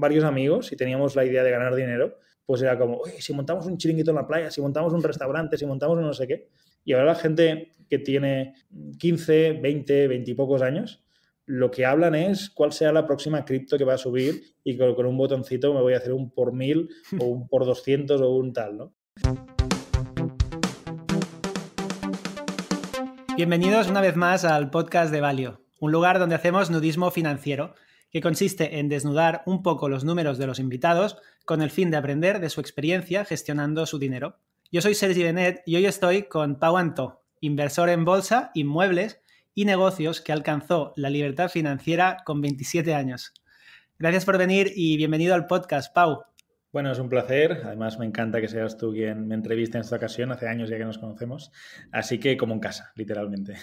varios amigos y teníamos la idea de ganar dinero, pues era como, oye, si montamos un chiringuito en la playa, si montamos un restaurante, si montamos un no sé qué. Y ahora la gente que tiene 15, 20, 20 y pocos años, lo que hablan es cuál sea la próxima cripto que va a subir y con un botoncito me voy a hacer un por 1000 o un por 200 o un tal, ¿no? Bienvenidos una vez más al podcast de Balio, un lugar donde hacemos nudismo financiero, que consiste en desnudar un poco los números de los invitados con el fin de aprender de su experiencia gestionando su dinero. Yo soy Sergi Benet y hoy estoy con Pau Antó, inversor en bolsa, inmuebles y negocios que alcanzó la libertad financiera con 27 años. Gracias por venir y bienvenido al podcast, Pau. Bueno, es un placer. Además, me encanta que seas tú quien me entreviste en esta ocasión. Hace años ya que nos conocemos. Así que como en casa, literalmente.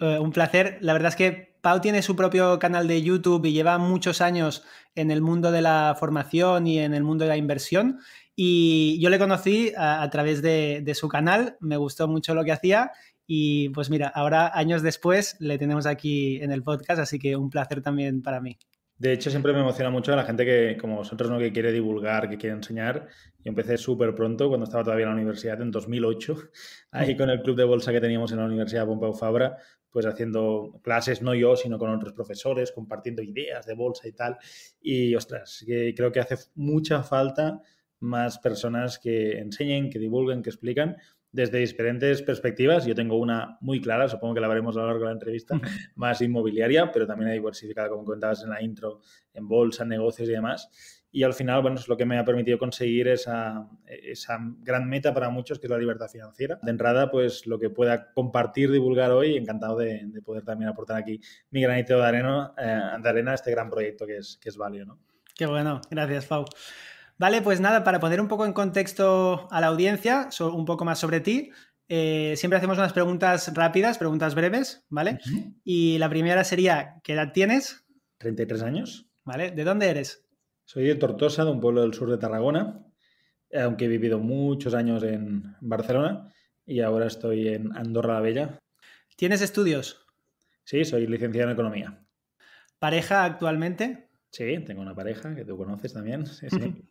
Un placer. La verdad es que Pau tiene su propio canal de YouTube y lleva muchos años en el mundo de la formación y en el mundo de la inversión. Y yo le conocí a través de su canal. Me gustó mucho lo que hacía. Y pues mira, ahora años después le tenemos aquí en el podcast, así que un placer también para mí. De hecho, siempre me emociona mucho a la gente que, como vosotros, ¿no?, que quiere divulgar, que quiere enseñar. Yo empecé súper pronto, cuando estaba todavía en la universidad, en 2008, ahí con el club de bolsa que teníamos en la Universidad de Pompeu Fabra, pues haciendo clases, no yo, sino con otros profesores, compartiendo ideas de bolsa y tal. Y, ostras, que creo que hace mucha falta más personas que enseñen, que divulguen, que explican desde diferentes perspectivas. Yo tengo una muy clara, supongo que la veremos a lo largo de la entrevista, más inmobiliaria, pero también diversificada, como comentabas en la intro, en bolsa, negocios y demás. Y al final, bueno, es lo que me ha permitido conseguir esa gran meta para muchos, que es la libertad financiera. De entrada, pues lo que pueda compartir, divulgar hoy, encantado de poder también aportar aquí mi granito de arena a este gran proyecto que es Valio, ¿no? Qué bueno, gracias, Pau. Vale, pues nada, para poner un poco en contexto a la audiencia, un poco más sobre ti, siempre hacemos unas preguntas rápidas, preguntas breves, ¿vale? Uh-huh. Y la primera sería, ¿qué edad tienes? 33 años. Vale, ¿de dónde eres? Soy de Tortosa, de un pueblo del sur de Tarragona, aunque he vivido muchos años en Barcelona y ahora estoy en Andorra la Bella. ¿Tienes estudios? Sí, soy licenciado en Economía. ¿Pareja actualmente? Sí, tengo una pareja que tú conoces también, sí, sí.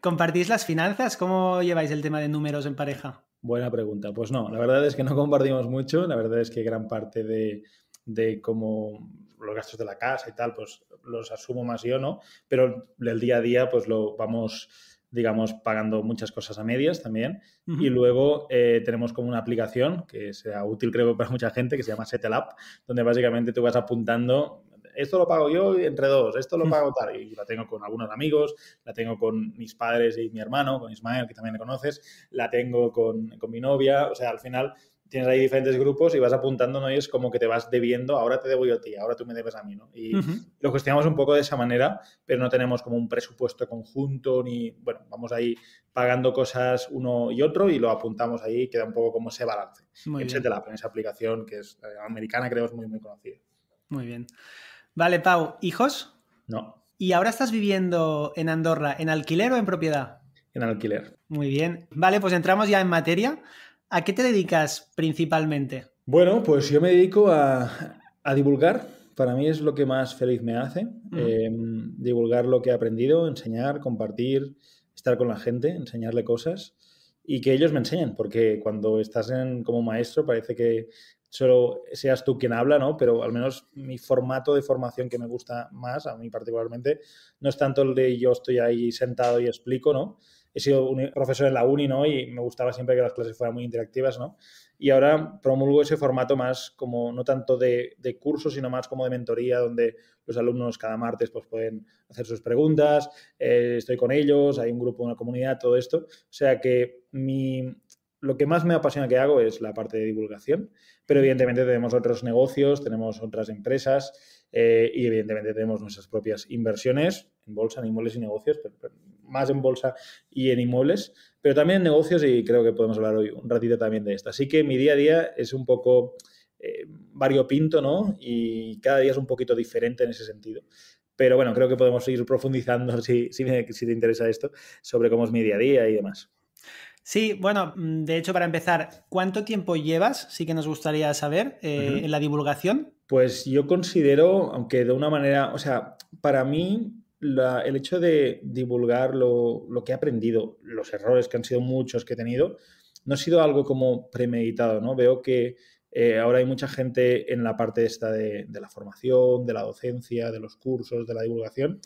¿Compartís las finanzas? ¿Cómo lleváis el tema de números en pareja? Buena pregunta. Pues no, la verdad es que no compartimos mucho. La verdad es que gran parte de cómo los gastos de la casa y tal, pues los asumo más yo, ¿no? Pero el día a día pues lo vamos, digamos, pagando muchas cosas a medias también. Uh-huh. Y luego tenemos como una aplicación que sea útil, creo, para mucha gente, que se llama Settle Up, donde básicamente tú vas apuntando... Esto lo pago yo entre dos, esto lo pago tal. Y la tengo con algunos amigos, la tengo con mis padres y mi hermano, con Ismael, que también le conoces, la tengo con mi novia. O sea, al final tienes ahí diferentes grupos y vas apuntando, ¿no? Y es como que te vas debiendo, ahora te debo yo a ti, ahora tú me debes a mí, ¿no? Y lo gestionamos un poco de esa manera, pero no tenemos como un presupuesto conjunto ni, bueno, vamos ahí pagando cosas uno y otro y lo apuntamos ahí y queda un poco como ese balance. Etcétera, en esa aplicación que es americana, creo, es muy, muy conocida. Muy bien. Vale, Pau, ¿hijos? No. ¿Y ahora estás viviendo en Andorra en alquiler o en propiedad? En alquiler. Muy bien. Vale, pues entramos ya en materia. ¿A qué te dedicas principalmente? Bueno, pues yo me dedico a divulgar. Para mí es lo que más feliz me hace. Uh-huh. Divulgar lo que he aprendido, enseñar, compartir, estar con la gente, enseñarle cosas y que ellos me enseñen. Porque cuando estás como maestro parece que... solo seas tú quien habla, ¿no? Pero al menos mi formato de formación que me gusta más, a mí particularmente, no es tanto el de yo estoy ahí sentado y explico, ¿no? He sido profesor en la uni, ¿no? Y me gustaba siempre que las clases fueran muy interactivas, ¿no? Y ahora promulgo ese formato más como, no tanto de curso, sino más como de mentoría, donde los alumnos cada martes pues pueden hacer sus preguntas, estoy con ellos, hay un grupo, una comunidad, todo esto. O sea que lo que más me apasiona que hago es la parte de divulgación, pero evidentemente tenemos otros negocios, tenemos otras empresas y evidentemente tenemos nuestras propias inversiones en bolsa, en inmuebles y negocios, pero más en bolsa y en inmuebles, pero también en negocios y creo que podemos hablar hoy un ratito también de esto. Así que mi día a día es un poco variopinto, ¿no? Y cada día es un poquito diferente en ese sentido. Pero bueno, creo que podemos ir profundizando, si te interesa esto, sobre cómo es mi día a día y demás. Sí, bueno, de hecho, para empezar, ¿cuánto tiempo llevas? Sí que nos gustaría saber en la divulgación. Pues yo considero, aunque de una manera, o sea, para mí el hecho de divulgar lo que he aprendido, los errores que han sido muchos que he tenido, no ha sido algo como premeditado, ¿no? Veo que ahora hay mucha gente en la parte esta de la formación, de la docencia, de los cursos, de la divulgación.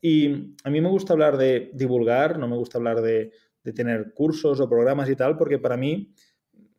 Y a mí me gusta hablar de divulgar, no me gusta hablar de tener cursos o programas y tal, porque para mí,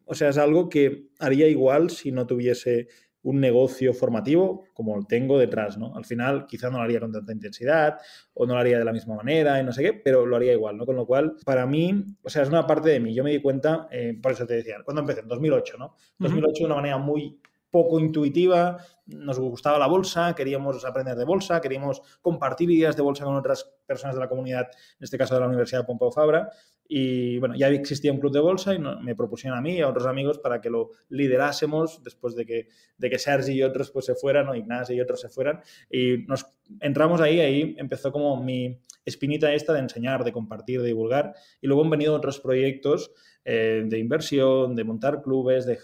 o sea, es algo que haría igual si no tuviese un negocio formativo como el tengo detrás, ¿no? Al final, quizá no lo haría con tanta intensidad o no lo haría de la misma manera y no sé qué, pero lo haría igual, ¿no? Con lo cual, para mí, o sea, es una parte de mí. Yo me di cuenta, por eso te decía, cuando empecé, en 2008, ¿no? 2008 de una manera muy poco intuitiva, nos gustaba la bolsa, queríamos aprender de bolsa, queríamos compartir ideas de bolsa con otras personas de la comunidad, en este caso de la Universidad de Pompeu Fabra, y bueno, ya existía un club de bolsa y me propusieron a mí y a otros amigos para que lo liderásemos después de que Sergi y otros pues se fueran, o Ignacio y otros se fueran, y nos entramos ahí empezó como mi espinita esta de enseñar, de compartir, de divulgar, y luego han venido otros proyectos de inversión, de montar clubes, de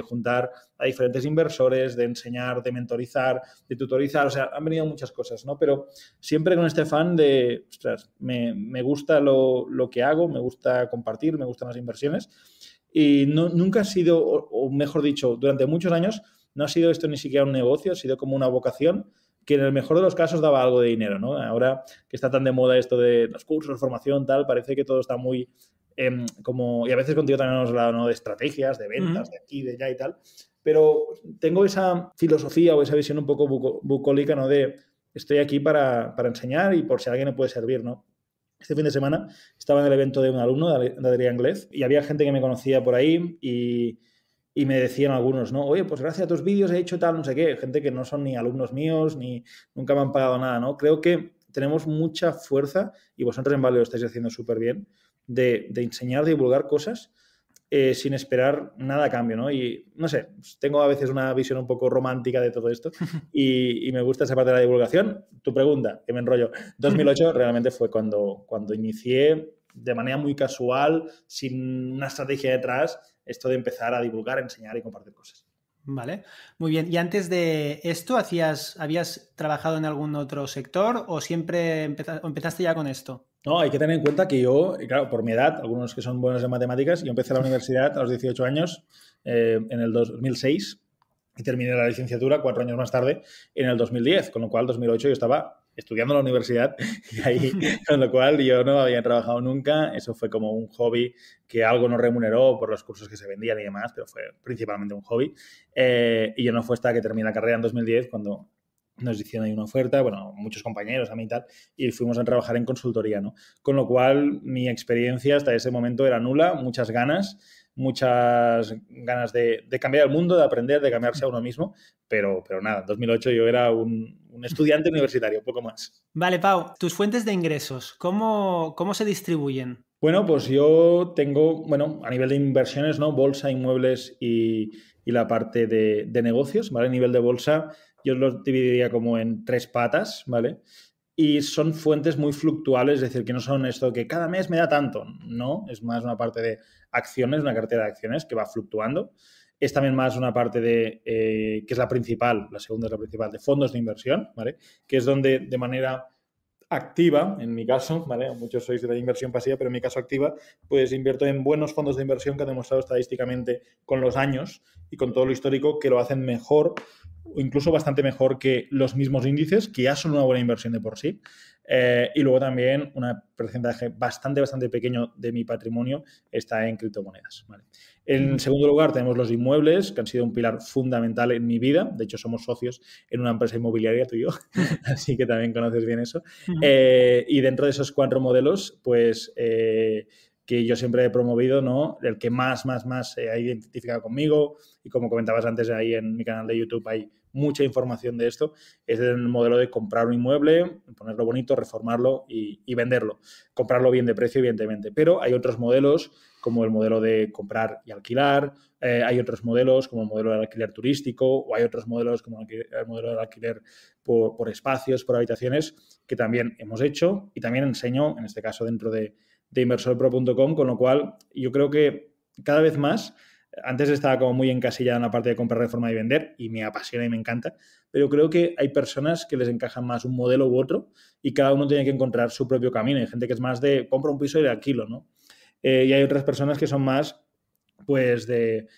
juntar a diferentes inversores, de enseñar, de mentorizar, de tutorizar, o sea, han venido muchas cosas, ¿no? Pero siempre con este afán de, ostras, me gusta lo que hago, me gusta compartir, me gustan las inversiones, y no, nunca ha sido, o mejor dicho, durante muchos años, no ha sido esto ni siquiera un negocio, ha sido como una vocación, que en el mejor de los casos daba algo de dinero, ¿no? Ahora que está tan de moda esto de los cursos, formación, tal, parece que todo está muy como, y a veces contigo también hemos hablado, ¿no?, de estrategias, de ventas, de aquí, de allá y tal, pero tengo esa filosofía o esa visión un poco bucólica, ¿no?, de estoy aquí para enseñar y por si a alguien le puede servir, ¿no? Este fin de semana estaba en el evento de un alumno de Adrián Glez y había gente que me conocía por ahí y me decían algunos, ¿no? Oye, pues gracias a tus vídeos he hecho tal, no sé qué. Gente que no son ni alumnos míos, ni nunca me han pagado nada, ¿no? Creo que tenemos mucha fuerza, y vosotros en Balio lo estáis haciendo súper bien, de enseñar, de divulgar cosas sin esperar nada a cambio, ¿no? Y, no sé, tengo a veces una visión un poco romántica de todo esto y me gusta esa parte de la divulgación. Tu pregunta, que me enrollo. 2008 realmente fue cuando inicié de manera muy casual, sin una estrategia detrás, esto de empezar a divulgar, enseñar y compartir cosas. Vale, muy bien. ¿Y antes de esto habías trabajado en algún otro sector o siempre empezaste ya con esto? No, hay que tener en cuenta que yo, y claro, por mi edad, algunos que son buenos en matemáticas, yo empecé la universidad a los 18 años, en el 2006, y terminé la licenciatura 4 años más tarde, en el 2010, con lo cual 2008 yo estaba estudiando en la universidad y ahí, con lo cual yo no había trabajado nunca. Eso fue como un hobby que algo nos remuneró por los cursos que se vendían y demás, pero fue principalmente un hobby. Y yo no fue hasta que terminé la carrera en 2010 cuando nos hicieron ahí una oferta, bueno, muchos compañeros a mí y tal, y fuimos a trabajar en consultoría, ¿no? Con lo cual mi experiencia hasta ese momento era nula, muchas ganas de cambiar el mundo, de aprender, de cambiarse a uno mismo, pero nada, en 2008 yo era un estudiante universitario, poco más. Vale, Pau, tus fuentes de ingresos, ¿cómo se distribuyen? Bueno, pues yo tengo, bueno, a nivel de inversiones, ¿no?, bolsa, inmuebles y la parte de negocios, ¿vale? A nivel de bolsa yo los dividiría como en 3 patas, ¿vale? Y son fuentes muy fluctuables, es decir, que no son esto que cada mes me da tanto, no, es más una parte de acciones, una cartera de acciones que va fluctuando. Es también más una parte de, que es la principal, la segunda es la principal, de fondos de inversión, ¿vale? Que es donde de manera activa, en mi caso, ¿vale? Muchos sois de la inversión pasiva, pero en mi caso activa, pues invierto en buenos fondos de inversión que han demostrado estadísticamente con los años y con todo lo histórico que lo hacen mejor o incluso bastante mejor que los mismos índices, que ya son una buena inversión de por sí. Y luego también un porcentaje bastante pequeño de mi patrimonio está en criptomonedas, ¿vale? En segundo lugar tenemos los inmuebles, que han sido un pilar fundamental en mi vida. De hecho, somos socios en una empresa inmobiliaria, tú y yo, así que también conoces bien eso. Y dentro de esos 4 modelos, pues que yo siempre he promovido, ¿no?, el que más se ha identificado conmigo, y como comentabas antes, ahí en mi canal de YouTube hay mucha información de esto, es el modelo de comprar un inmueble, ponerlo bonito, reformarlo y venderlo. Comprarlo bien de precio, evidentemente, pero hay otros modelos como el modelo de comprar y alquilar, hay otros modelos como el modelo del alquiler turístico, o hay otros modelos como el modelo del alquiler por espacios, por habitaciones, que también hemos hecho y también enseño, en este caso dentro de inversorpro.com, con lo cual yo creo que cada vez más Antes estaba como muy encasillado en la parte de comprar, reforma y vender, y me apasiona y me encanta, pero creo que hay personas que les encajan más un modelo u otro y cada uno tiene que encontrar su propio camino. Hay gente que es más de compra un piso y le alquilo, ¿no? Y hay otras personas que son más pues de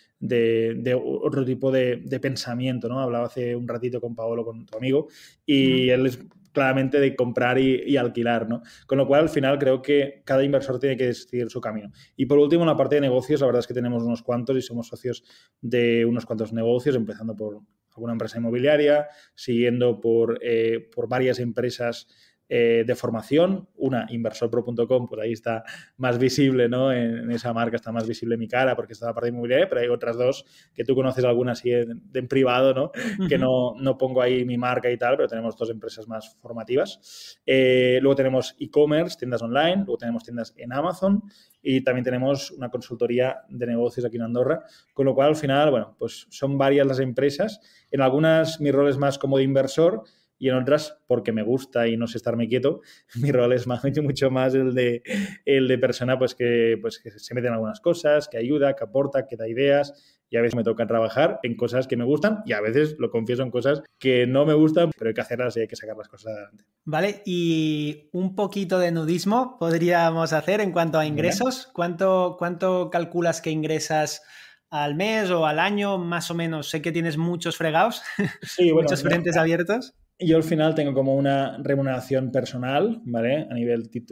otro tipo de pensamiento, ¿no? Hablaba hace un ratito con Paolo, con tu amigo, y él es claramente de comprar y alquilar, ¿no? Con lo cual, al final, creo que cada inversor tiene que decidir su camino. Y por último, en la parte de negocios, la verdad es que tenemos unos cuantos y somos socios de unos cuantos negocios, empezando por alguna empresa inmobiliaria, siguiendo por varias empresas de formación, una, inversorpro.com, pues ahí está más visible, ¿no? En esa marca está más visible mi cara porque está la parte inmobiliaria, pero hay otras dos que tú conoces algunas así en privado, ¿no? Que no pongo ahí mi marca y tal, pero tenemos dos empresas más formativas. Luego tenemos e-commerce, tiendas online, luego tenemos tiendas en Amazon y también tenemos una consultoría de negocios aquí en Andorra, con lo cual al final, bueno, pues son varias las empresas. En algunas mi rol es más como de inversor, y en otras, porque me gusta y no sé estarme quieto, mi rol es mucho más el de persona pues que se mete en algunas cosas, que ayuda, que aporta, que da ideas, y a veces me toca trabajar en cosas que me gustan y a veces, lo confieso, en cosas que no me gustan, pero hay que hacerlas y hay que sacar las cosas adelante. Vale, y un poquito de nudismo podríamos hacer en cuanto a ingresos. ¿Cuánto calculas que ingresas al mes o al año, más o menos? Sé que tienes muchos fregados, sí, bueno, muchos frentes abiertos. Yo al final tengo como una remuneración personal, ¿vale?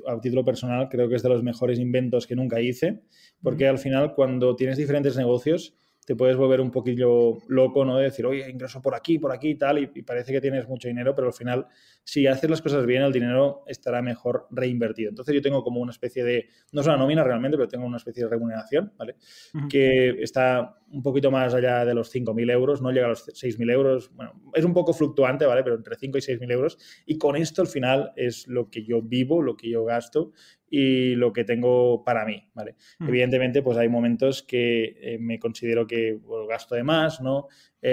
A título personal creo que es de los mejores inventos que nunca hice, porque al final cuando tienes diferentes negocios te puedes volver un poquillo loco, ¿no? De decir, oye, ingreso por aquí y tal, y parece que tienes mucho dinero, pero al final, si haces las cosas bien, el dinero estará mejor reinvertido. Entonces yo tengo como una especie de, no es una nómina realmente, pero tengo una especie de remuneración, ¿vale? Uh-huh. Que está un poquito más allá de los 5.000 euros, no llega a los 6.000 euros, bueno, es un poco fluctuante, ¿vale? Pero entre 5 y 6.000 euros, y con esto al final es lo que yo vivo, lo que yo gasto, y lo que tengo para mí, ¿vale? Evidentemente, pues hay momentos que me considero que gasto de más, ¿no?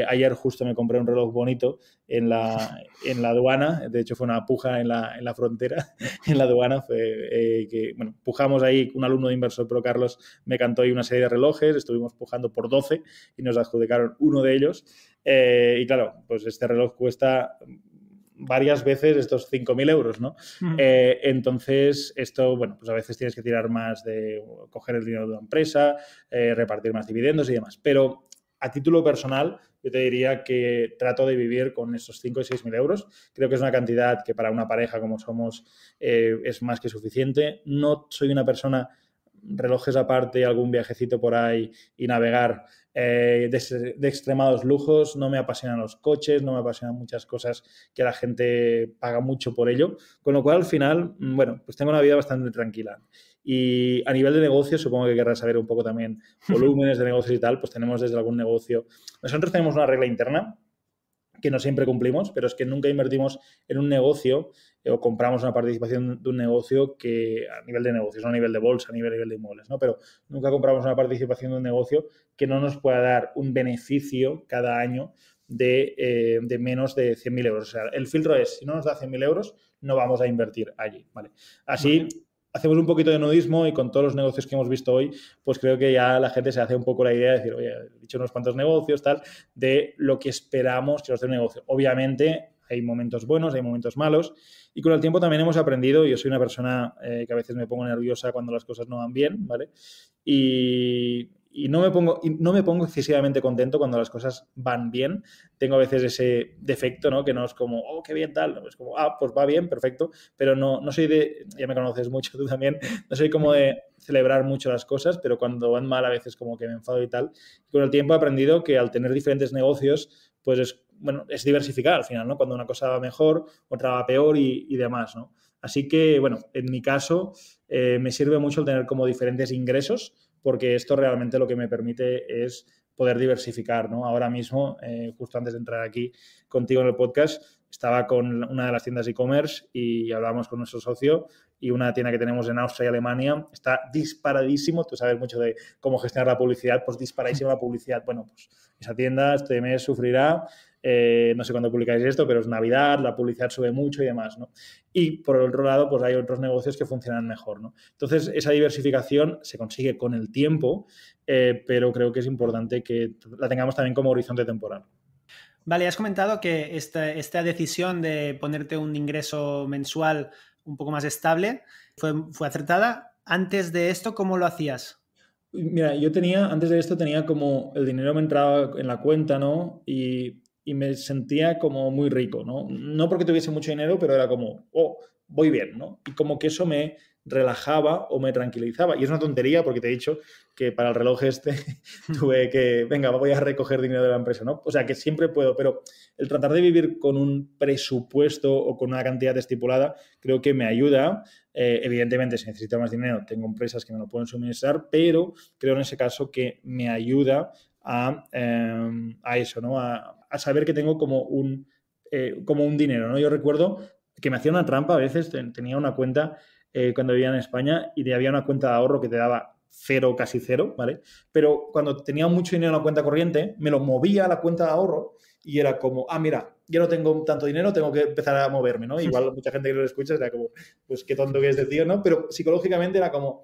Ayer justo me compré un reloj bonito en la aduana, de hecho fue una puja en la frontera, en la aduana, que, bueno, pujamos ahí, un alumno de Inversor Pro, Carlos, me cantó ahí una serie de relojes, estuvimos pujando por 12 y nos adjudicaron uno de ellos, y claro, pues este reloj cuesta varias veces estos 5.000 euros, ¿no? Entonces, esto, bueno, pues a veces tienes que tirar más de coger el dinero de una empresa, repartir más dividendos y demás. Pero a título personal, yo te diría que trato de vivir con estos 5 y 6.000 euros. Creo que es una cantidad que para una pareja como somos es más que suficiente. No soy una persona, relojes aparte, algún viajecito por ahí y navegar, de extremados lujos. No me apasionan los coches, no me apasionan muchas cosas que la gente paga mucho por ello, con lo cual al final, bueno, pues tengo una vida bastante tranquila. Y a nivel de negocios, supongo que querrás saber un poco también volúmenes de negocios y tal, pues tenemos desde algún negocio. Nosotros tenemos una regla interna que no siempre cumplimos, pero es que nunca invertimos en un negocio o compramos una participación de un negocio que a nivel de negocios, no a nivel de bolsa, a nivel de inmuebles, ¿no? Pero nunca compramos una participación de un negocio que no nos pueda dar un beneficio cada año de menos de 100.000 euros. O sea, el filtro es, si no nos da 100.000 euros, no vamos a invertir allí, ¿vale? Así hacemos un poquito de nudismo y con todos los negocios que hemos visto hoy, pues creo que ya la gente se hace un poco la idea de decir, oye, he dicho unos cuantos negocios, tal, de lo que esperamos que nos dé un negocio. Obviamente hay momentos buenos, hay momentos malos, y con el tiempo también hemos aprendido. Yo soy una persona que a veces me pongo nerviosa cuando las cosas no van bien, ¿vale? Y no me pongo excesivamente contento cuando las cosas van bien. Tengo a veces ese defecto, ¿no? Que no es como, oh, qué bien, tal. No, es como, ah, pues va bien, perfecto. Pero no soy de, ya me conoces mucho tú también, no soy como de celebrar mucho las cosas, pero cuando van mal a veces como que me enfado y tal. Y con el tiempo he aprendido que al tener diferentes negocios, pues es diversificar al final, ¿no? Cuando una cosa va mejor, otra va peor y demás, ¿no? Así que, bueno, en mi caso me sirve mucho el tener como diferentes ingresos, porque esto realmente lo que me permite es poder diversificar, ¿no? Ahora mismo, justo antes de entrar aquí contigo en el podcast, estaba con una de las tiendas e-commerce y hablábamos con nuestro socio, y una tienda que tenemos en Austria y Alemania está disparadísimo. Tú sabes mucho de cómo gestionar la publicidad, pues disparadísima la publicidad. Bueno, pues esa tienda este mes sufrirá No sé cuándo publicáis esto, pero es Navidad, la publicidad sube mucho y demás, ¿no? Y por otro lado, pues hay otros negocios que funcionan mejor, ¿no? Entonces, esa diversificación se consigue con el tiempo, pero creo que es importante que la tengamos también como horizonte temporal. Vale, has comentado que esta decisión de ponerte un ingreso mensual un poco más estable fue acertada. Antes de esto, ¿cómo lo hacías? Mira, yo antes de esto tenía como el dinero me entraba en la cuenta, ¿no? Y me sentía como muy rico, ¿no? No porque tuviese mucho dinero, pero era como, oh, voy bien, ¿no? Y como que eso me relajaba o me tranquilizaba. Y es una tontería porque te he dicho que para el reloj este tuve que, venga, voy a recoger dinero de la empresa, ¿no? O sea, que siempre puedo, pero el tratar de vivir con un presupuesto o con una cantidad estipulada creo que me ayuda. Evidentemente, si necesito más dinero, tengo empresas que me lo pueden suministrar, pero creo en ese caso que me ayuda a eso, ¿no? A saber que tengo como un dinero, ¿no? Yo recuerdo que me hacía una trampa a veces, tenía una cuenta cuando vivía en España y había una cuenta de ahorro que te daba cero, casi cero, ¿vale? Pero cuando tenía mucho dinero en la cuenta corriente, me lo movía a la cuenta de ahorro y era como, ah, mira, yo no tengo tanto dinero, tengo que empezar a moverme, ¿no? Igual mucha gente que lo escucha era como, pues qué tonto que es de tío, ¿no? Pero psicológicamente era como,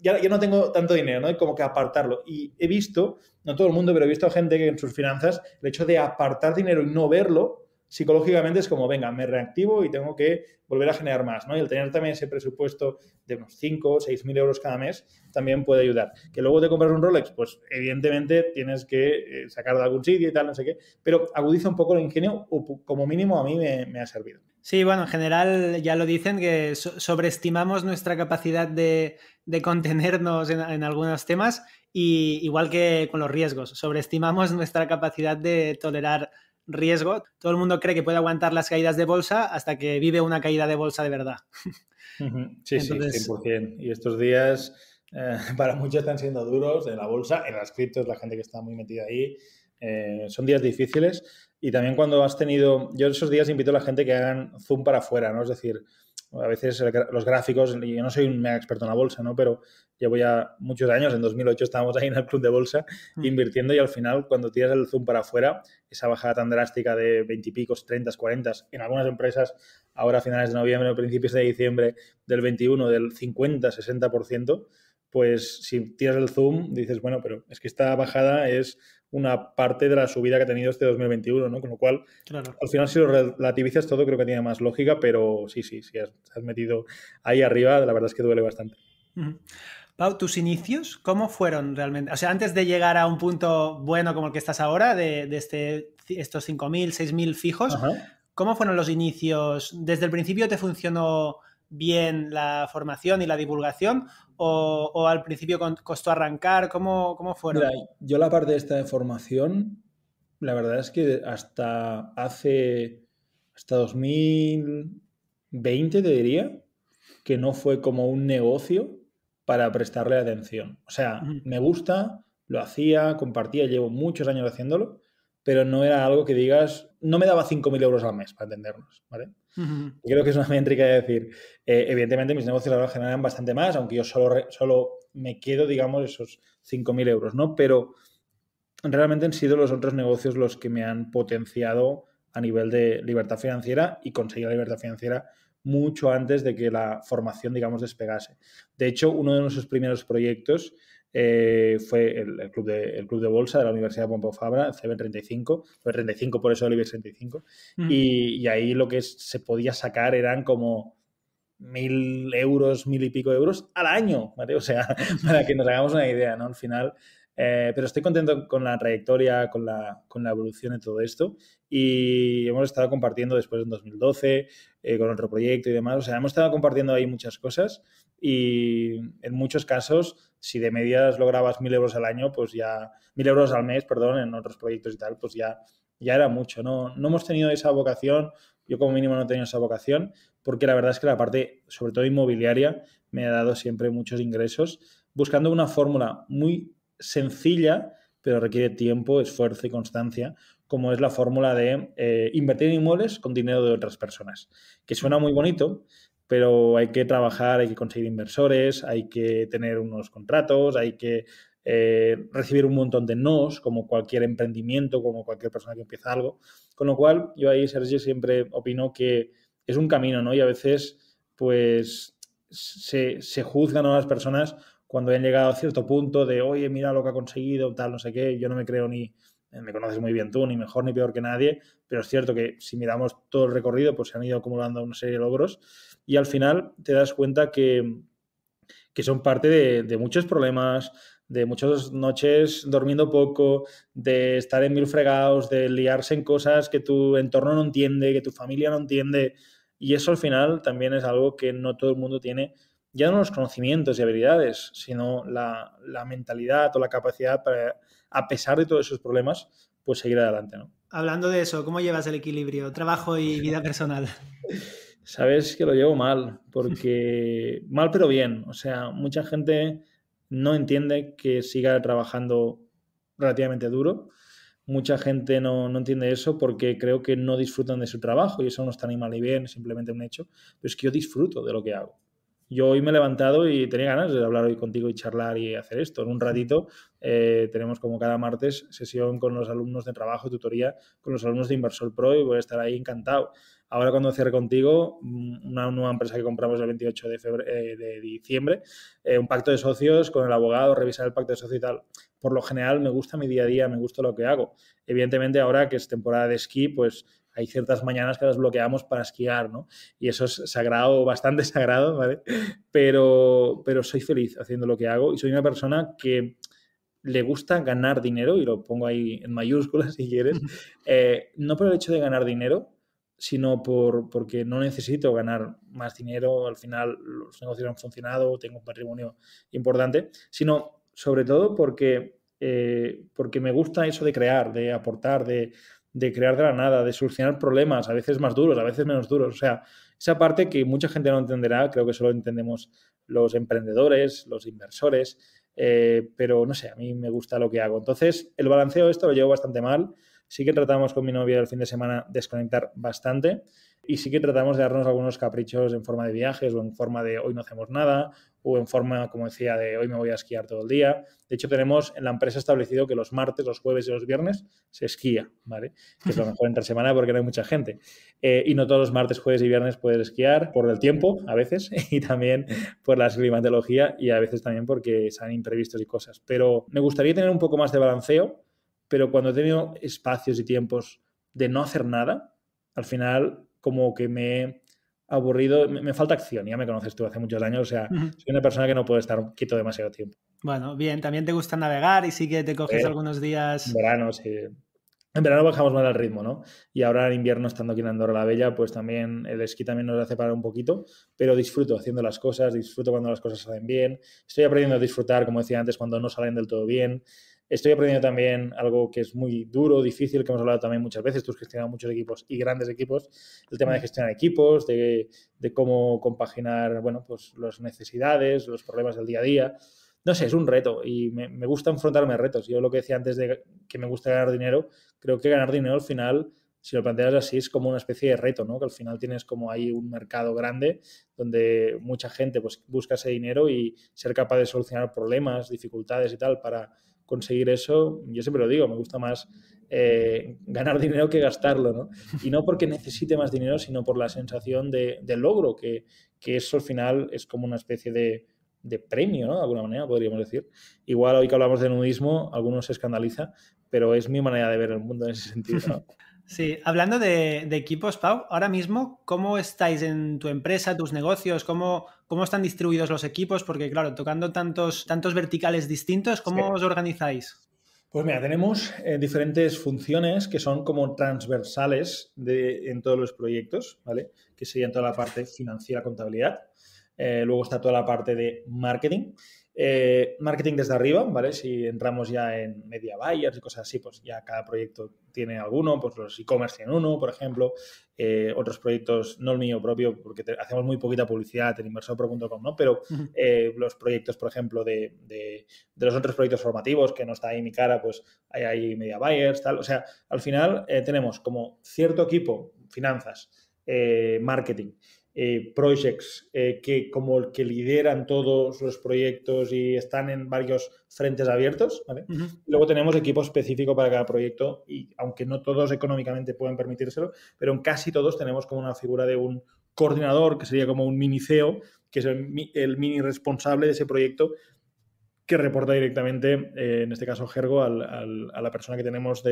ya no tengo tanto dinero, ¿no? Y como que apartarlo. Y he visto, no todo el mundo, pero he visto gente que en sus finanzas, el hecho de apartar dinero y no verlo, psicológicamente es como, venga, me reactivo y tengo que volver a generar más, ¿no? Y el tener también ese presupuesto de unos 5 o 6.000 euros cada mes también puede ayudar. Que luego te compras un Rolex, pues evidentemente tienes que sacar de algún sitio y tal, no sé qué, pero agudiza un poco el ingenio o como mínimo a mí me ha servido. Sí, bueno, en general ya lo dicen que sobreestimamos nuestra capacidad de contenernos en algunos temas y igual que con los riesgos, sobreestimamos nuestra capacidad de tolerar riesgo. Todo el mundo cree que puede aguantar las caídas de bolsa hasta que vive una caída de bolsa de verdad. Sí, entonces, sí, 100%. Y estos días para muchos están siendo duros en la bolsa, en las criptos, la gente que está muy metida ahí. Son días difíciles y también cuando has tenido... Yo esos días invito a la gente que hagan zoom para afuera, ¿no? Es decir, a veces los gráficos... Yo no soy un mega experto en la bolsa, ¿no? Pero llevo ya muchos años, en 2008 estábamos ahí en el club de bolsa invirtiendo y al final cuando tiras el zoom para afuera, esa bajada tan drástica de 20 y picos, 30, 40, en algunas empresas ahora a finales de noviembre o principios de diciembre del 21, del 50, 60%, pues si tiras el zoom dices, bueno, pero es que esta bajada es una parte de la subida que ha tenido este 2021, ¿no? Con lo cual, claro, al final si lo relativizas todo creo que tiene más lógica, pero sí, si has metido ahí arriba, la verdad es que duele bastante. Pau, ¿tus inicios cómo fueron realmente? O sea, antes de llegar a un punto bueno como el que estás ahora, de estos 5.000, 6.000 fijos, ajá, ¿cómo fueron los inicios? ¿Desde el principio te funcionó bien la formación y la divulgación o al principio costó arrancar? ¿Cómo fueron? Mira, yo la parte de esta de formación, la verdad es que hasta 2020 te diría que no fue como un negocio para prestarle atención. O sea, me gusta, lo hacía, compartía, llevo muchos años haciéndolo, pero no era algo que digas... No me daba 5.000 euros al mes, para entendernos, ¿vale? Creo que es una métrica de decir, evidentemente mis negocios ahora generan bastante más, aunque yo solo me quedo, digamos, esos 5.000 euros, ¿no? Pero realmente han sido los otros negocios los que me han potenciado a nivel de libertad financiera y conseguir la libertad financiera mucho antes de que la formación, digamos, despegase. De hecho, uno de nuestros primeros proyectos fue el club de bolsa de la Universidad de Pompeu Fabra, el CB35, fue 35, por eso el IBEX 35, y ahí lo que se podía sacar eran como 1.000 euros, 1.000 y pico euros al año, ¿vale? O sea, para que nos hagamos una idea, ¿no? Al final... pero estoy contento con la trayectoria, con la evolución de todo esto y hemos estado compartiendo después en 2012 con otro proyecto y demás, o sea, hemos estado compartiendo ahí muchas cosas y en muchos casos, si de medias lograbas 1.000 euros al año, pues ya 1.000 euros al mes, perdón, en otros proyectos y tal, pues ya era mucho, no hemos tenido esa vocación, yo como mínimo no he tenido esa vocación, porque la verdad es que la parte, sobre todo inmobiliaria, me ha dado siempre muchos ingresos, buscando una fórmula muy sencilla, pero requiere tiempo, esfuerzo y constancia, como es la fórmula de invertir en inmuebles con dinero de otras personas, que suena muy bonito, pero hay que trabajar, hay que conseguir inversores, hay que tener unos contratos, hay que recibir un montón de nos, como cualquier emprendimiento, como cualquier persona que empieza algo. Con lo cual, yo ahí, Sergi, siempre opino que es un camino, ¿no? Y a veces, pues, se juzgan a las personas cuando han llegado a cierto punto de, oye, mira lo que ha conseguido, tal, no sé qué. Yo no me creo ni... Me conoces muy bien tú, ni mejor ni peor que nadie, pero es cierto que si miramos todo el recorrido, pues se han ido acumulando una serie de logros y al final te das cuenta que son parte de muchos problemas, de muchas noches durmiendo poco, de estar en mil fregados, de liarse en cosas que tu entorno no entiende, que tu familia no entiende, y eso al final también es algo que no todo el mundo tiene, ya no los conocimientos y habilidades, sino la mentalidad o la capacidad para, a pesar de todos esos problemas, pues seguir adelante, ¿no? Hablando de eso, ¿cómo llevas el equilibrio, trabajo y vida personal? Sabes que lo llevo mal, porque... mal pero bien. O sea, mucha gente no entiende que siga trabajando relativamente duro. Mucha gente no entiende eso porque creo que no disfrutan de su trabajo y eso no está ni mal ni bien, es simplemente un hecho. Pero es que yo disfruto de lo que hago. Yo hoy me he levantado y tenía ganas de hablar hoy contigo y charlar y hacer esto. En un ratito tenemos como cada martes sesión con los alumnos de trabajo, tutoría con los alumnos de Inversor Pro y voy a estar ahí encantado. Ahora cuando cierre contigo, una nueva empresa que compramos el 28 de diciembre, un pacto de socios con el abogado, revisar el pacto de socios y tal. Por lo general me gusta mi día a día, me gusta lo que hago. Evidentemente ahora que es temporada de esquí, pues... hay ciertas mañanas que las bloqueamos para esquiar, ¿no? Y eso es sagrado, bastante sagrado, ¿vale? Pero soy feliz haciendo lo que hago y soy una persona que le gusta ganar dinero, y lo pongo ahí en mayúsculas si quieres, no por el hecho de ganar dinero, sino porque no necesito ganar más dinero, al final los negocios han funcionado, tengo un patrimonio importante, sino sobre todo porque me gusta eso de crear, de aportar, de crear de la nada, de solucionar problemas, a veces más duros, a veces menos duros. O sea, esa parte que mucha gente no entenderá, creo que solo entendemos los emprendedores, los inversores, pero no sé, a mí me gusta lo que hago. Entonces, el balanceo de esto lo llevo bastante mal. Sí que tratamos con mi novia el fin de semana desconectar bastante y sí que tratamos de darnos algunos caprichos en forma de viajes o en forma de hoy no hacemos nada o en forma, como decía, de hoy me voy a esquiar todo el día. De hecho, tenemos en la empresa establecido que los martes, los jueves y los viernes se esquía, ¿vale? Que es lo mejor entre semana porque no hay mucha gente. Y no todos los martes, jueves y viernes puedes esquiar por el tiempo, a veces, y también por la climatología y a veces también porque están imprevistos y cosas. Pero me gustaría tener un poco más de balanceo, pero cuando he tenido espacios y tiempos de no hacer nada, al final como que me he aburrido, me falta acción, ya me conoces tú hace muchos años, o sea, soy una persona que no puede estar quieto demasiado tiempo. Bueno, bien, también te gusta navegar y sí que te coges algunos días... En verano, sí. En verano bajamos más el ritmo, ¿no? Y ahora en invierno, estando aquí en Andorra la Bella, pues también el esquí también nos hace parar un poquito, pero disfruto haciendo las cosas, disfruto cuando las cosas salen bien, estoy aprendiendo a disfrutar, como decía antes, cuando no salen del todo bien. Estoy aprendiendo también algo que es muy duro, difícil, que hemos hablado también muchas veces. Tú has gestionado muchos equipos y grandes equipos. El tema de gestionar equipos, de cómo compaginar, bueno, pues las necesidades, los problemas del día a día. No sé, es un reto y me gusta enfrentarme a retos. Yo lo que decía antes de que me gusta ganar dinero, creo que ganar dinero al final, si lo planteas así, es como una especie de reto, ¿no? Que al final tienes como ahí un mercado grande donde mucha gente pues busca ese dinero y ser capaz de solucionar problemas, dificultades y tal para... conseguir eso, yo siempre lo digo, me gusta más ganar dinero que gastarlo, ¿no? Y no porque necesite más dinero, sino por la sensación de logro, que eso al final es como una especie de premio, ¿no? De alguna manera, podríamos decir. Igual hoy que hablamos de nudismo, algunos se escandalizan, pero es mi manera de ver el mundo en ese sentido, ¿no? Sí, hablando de equipos, Pau, ahora mismo, ¿cómo estáis en tu empresa, tus negocios? ¿Cómo están distribuidos los equipos? Porque, claro, tocando tantos verticales distintos, ¿cómo os organizáis? Pues mira, tenemos diferentes funciones que son como transversales en todos los proyectos, ¿vale? Que serían toda la parte financiera, contabilidad. Luego está toda la parte de marketing. Marketing desde arriba, ¿vale? Si entramos ya en media buyers y cosas así, pues ya cada proyecto tiene alguno, pues los e-commerce tienen uno, por ejemplo, otros proyectos, no el mío propio, porque hacemos muy poquita publicidad en inversorpro.com, ¿no? Pero los proyectos, por ejemplo, de los otros proyectos formativos, que no está ahí mi cara, pues hay media buyers, tal. O sea, al final tenemos como cierto equipo, finanzas, marketing, projects que como el que lideran todos los proyectos y están en varios frentes abiertos, ¿vale? Uh-huh. Luego tenemos equipo específico para cada proyecto y aunque no todos económicamente pueden permitírselo, pero en casi todos tenemos como una figura de un coordinador que sería como un mini CEO, que es el mini responsable de ese proyecto que reporta directamente, en este caso Gergo, a la persona que tenemos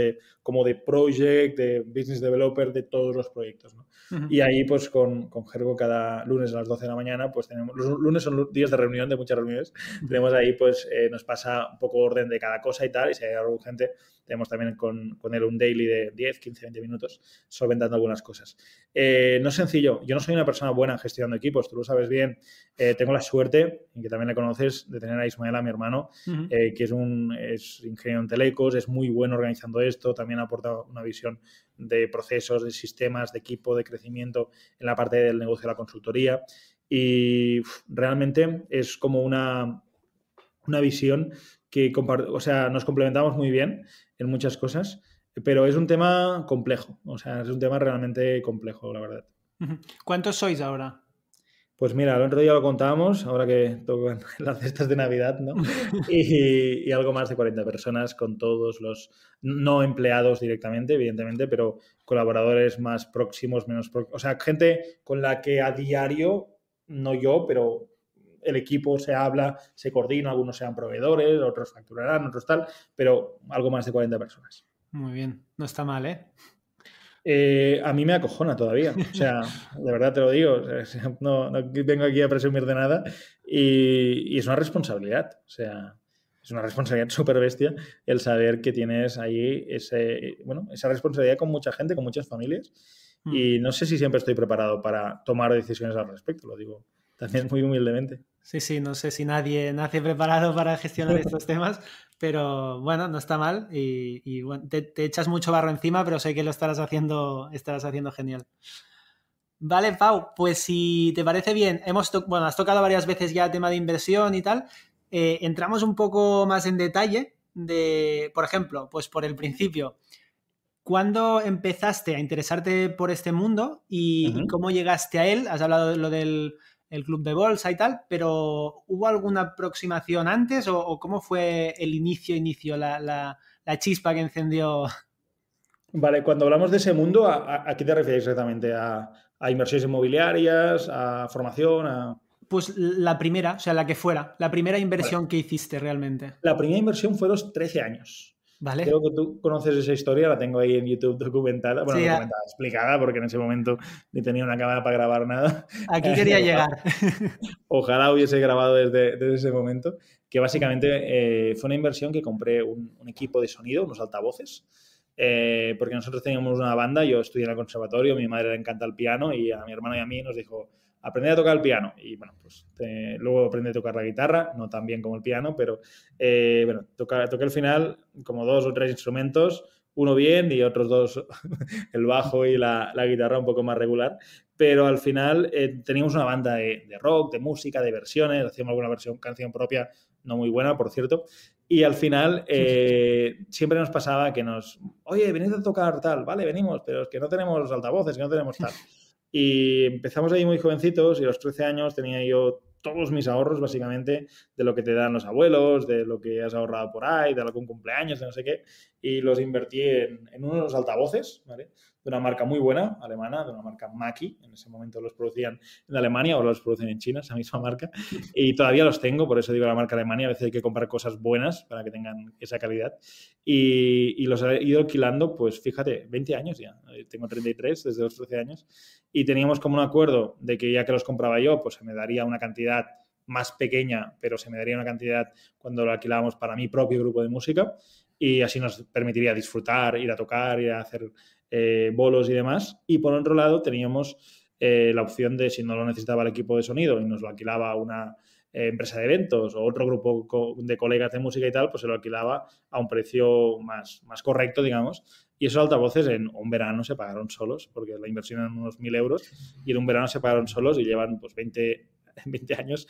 como de project, de business developer, de todos los proyectos, ¿no? Uh-huh. Y ahí, pues, con Gergo cada lunes a las 12 de la mañana, pues tenemos... Los lunes son días de reunión, de muchas reuniones. Uh-huh. Tenemos ahí, pues, nos pasa un poco orden de cada cosa y tal, y si hay algo urgente, tenemos también con él un daily de 10, 15, 20 minutos, solventando algunas cosas. No es sencillo. Yo no soy una persona buena gestionando equipos, tú lo sabes bien. Tengo la suerte, y que también la conoces, de tener a Ismael, a mi hermano, uh-huh. Que es ingeniero en telecos, es muy bueno organizando esto, también aporta una visión de procesos, de sistemas, de equipo, de crecimiento en la parte del negocio de la consultoría. Y realmente es como una visión que nos complementamos muy bien en muchas cosas, pero es un tema complejo, es un tema realmente complejo, la verdad. ¿Cuántos sois ahora? Pues mira, el otro día lo contábamos, ahora que tocan las cestas de Navidad, ¿no? y algo más de 40 personas con todos los no empleados directamente, evidentemente, pero colaboradores más próximos, menos próximos, gente con la que a diario, no yo, pero... El equipo se habla, se coordina, algunos sean proveedores, otros facturarán, otros tal, pero algo más de 40 personas. Muy bien, no está mal, ¿eh? A mí me acojona todavía, de verdad te lo digo, no vengo aquí a presumir de nada y es una responsabilidad, es una responsabilidad súper bestia el saber que tienes ahí esa responsabilidad con mucha gente, con muchas familias y no sé si siempre estoy preparado para tomar decisiones al respecto, lo digo también muy humildemente. Sí, no sé si nadie nace preparado para gestionar estos temas, pero bueno, no está mal y bueno, te echas mucho barro encima, pero sé que lo estarás haciendo genial. Vale, Pau, pues si te parece bien, has tocado varias veces ya el tema de inversión y tal, entramos un poco más en detalle de, por ejemplo, pues por el principio, ¿cuándo empezaste a interesarte por este mundo y uh-huh. cómo llegaste a él? Has hablado de lo del... el club de bolsa y tal, pero ¿hubo alguna aproximación antes o cómo fue el inicio, la chispa que encendió? Vale, cuando hablamos de ese mundo, ¿a qué te refieres exactamente? ¿A inversiones inmobiliarias? ¿A formación? Pues la primera, la que fuera, la primera inversión que hiciste realmente. La primera inversión fue a los 13 años. Vale. Creo que tú conoces esa historia, la tengo ahí en YouTube documentada, explicada, porque en ese momento ni tenía una cámara para grabar nada. Aquí quería llegar. Ojalá hubiese grabado desde ese momento, que básicamente fue una inversión que compré un equipo de sonido, unos altavoces, porque nosotros teníamos una banda, yo estudié en el conservatorio, mi madre le encanta el piano y a mi hermano y a mí nos dijo... aprender a tocar el piano y bueno, pues luego aprendí a tocar la guitarra, no tan bien como el piano, pero toqué al final como 2 o 3 instrumentos, uno bien y otros 2, el bajo y la guitarra un poco más regular, pero al final teníamos una banda de rock, de música, de versiones, hacíamos alguna canción propia no muy buena, por cierto, y al final siempre nos pasaba que oye, venid a tocar tal, vale, venimos, pero es que no tenemos los altavoces, que no tenemos tal. Y empezamos ahí muy jovencitos y a los 13 años tenía yo todos mis ahorros básicamente de lo que te dan los abuelos, de lo que has ahorrado por ahí, de algún cumpleaños, de no sé qué, y los invertí en unos altavoces, ¿vale? De una marca muy buena, alemana, de una marca Mackie, en ese momento los producían en Alemania, ahora los producen en China, esa misma marca, y todavía los tengo, por eso digo la marca Alemania, a veces hay que comprar cosas buenas para que tengan esa calidad, y los he ido alquilando, pues fíjate, 20 años ya, tengo 33 desde los 13 años, y teníamos como un acuerdo de que ya que los compraba yo, pues se me daría una cantidad más pequeña, pero se me daría una cantidad cuando lo alquilábamos para mi propio grupo de música, y así nos permitiría disfrutar, ir a tocar, ir a hacer... bolos y demás, y por otro lado teníamos la opción de si no lo necesitaba el equipo de sonido y nos lo alquilaba una empresa de eventos o otro grupo de colegas de música y tal, pues se lo alquilaba a un precio más correcto, digamos, y esos altavoces en un verano se pagaron solos, porque la inversión eran unos 1.000 euros y en un verano se pagaron solos y llevan pues 20 años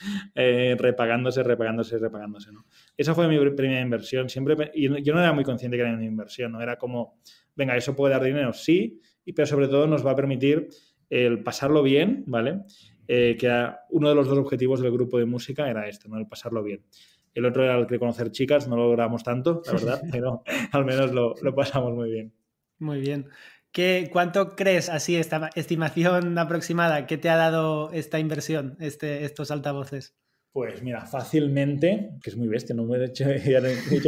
repagándose, ¿no? Esa fue mi primera inversión. Y yo no era muy consciente que era una inversión, ¿no? Era como, venga, ¿eso puede dar dinero? Sí, pero sobre todo nos va a permitir el pasarlo bien, ¿vale? Que era uno de los dos objetivos del grupo de música era este, ¿no? El pasarlo bien. El otro era el de conocer chicas, no lo logramos tanto, la verdad, pero al menos lo pasamos muy bien. Muy bien. ¿Cuánto crees, así, esta estimación aproximada, que te ha dado esta inversión, estos altavoces? Pues mira, fácilmente, que es muy bestia, no me he hecho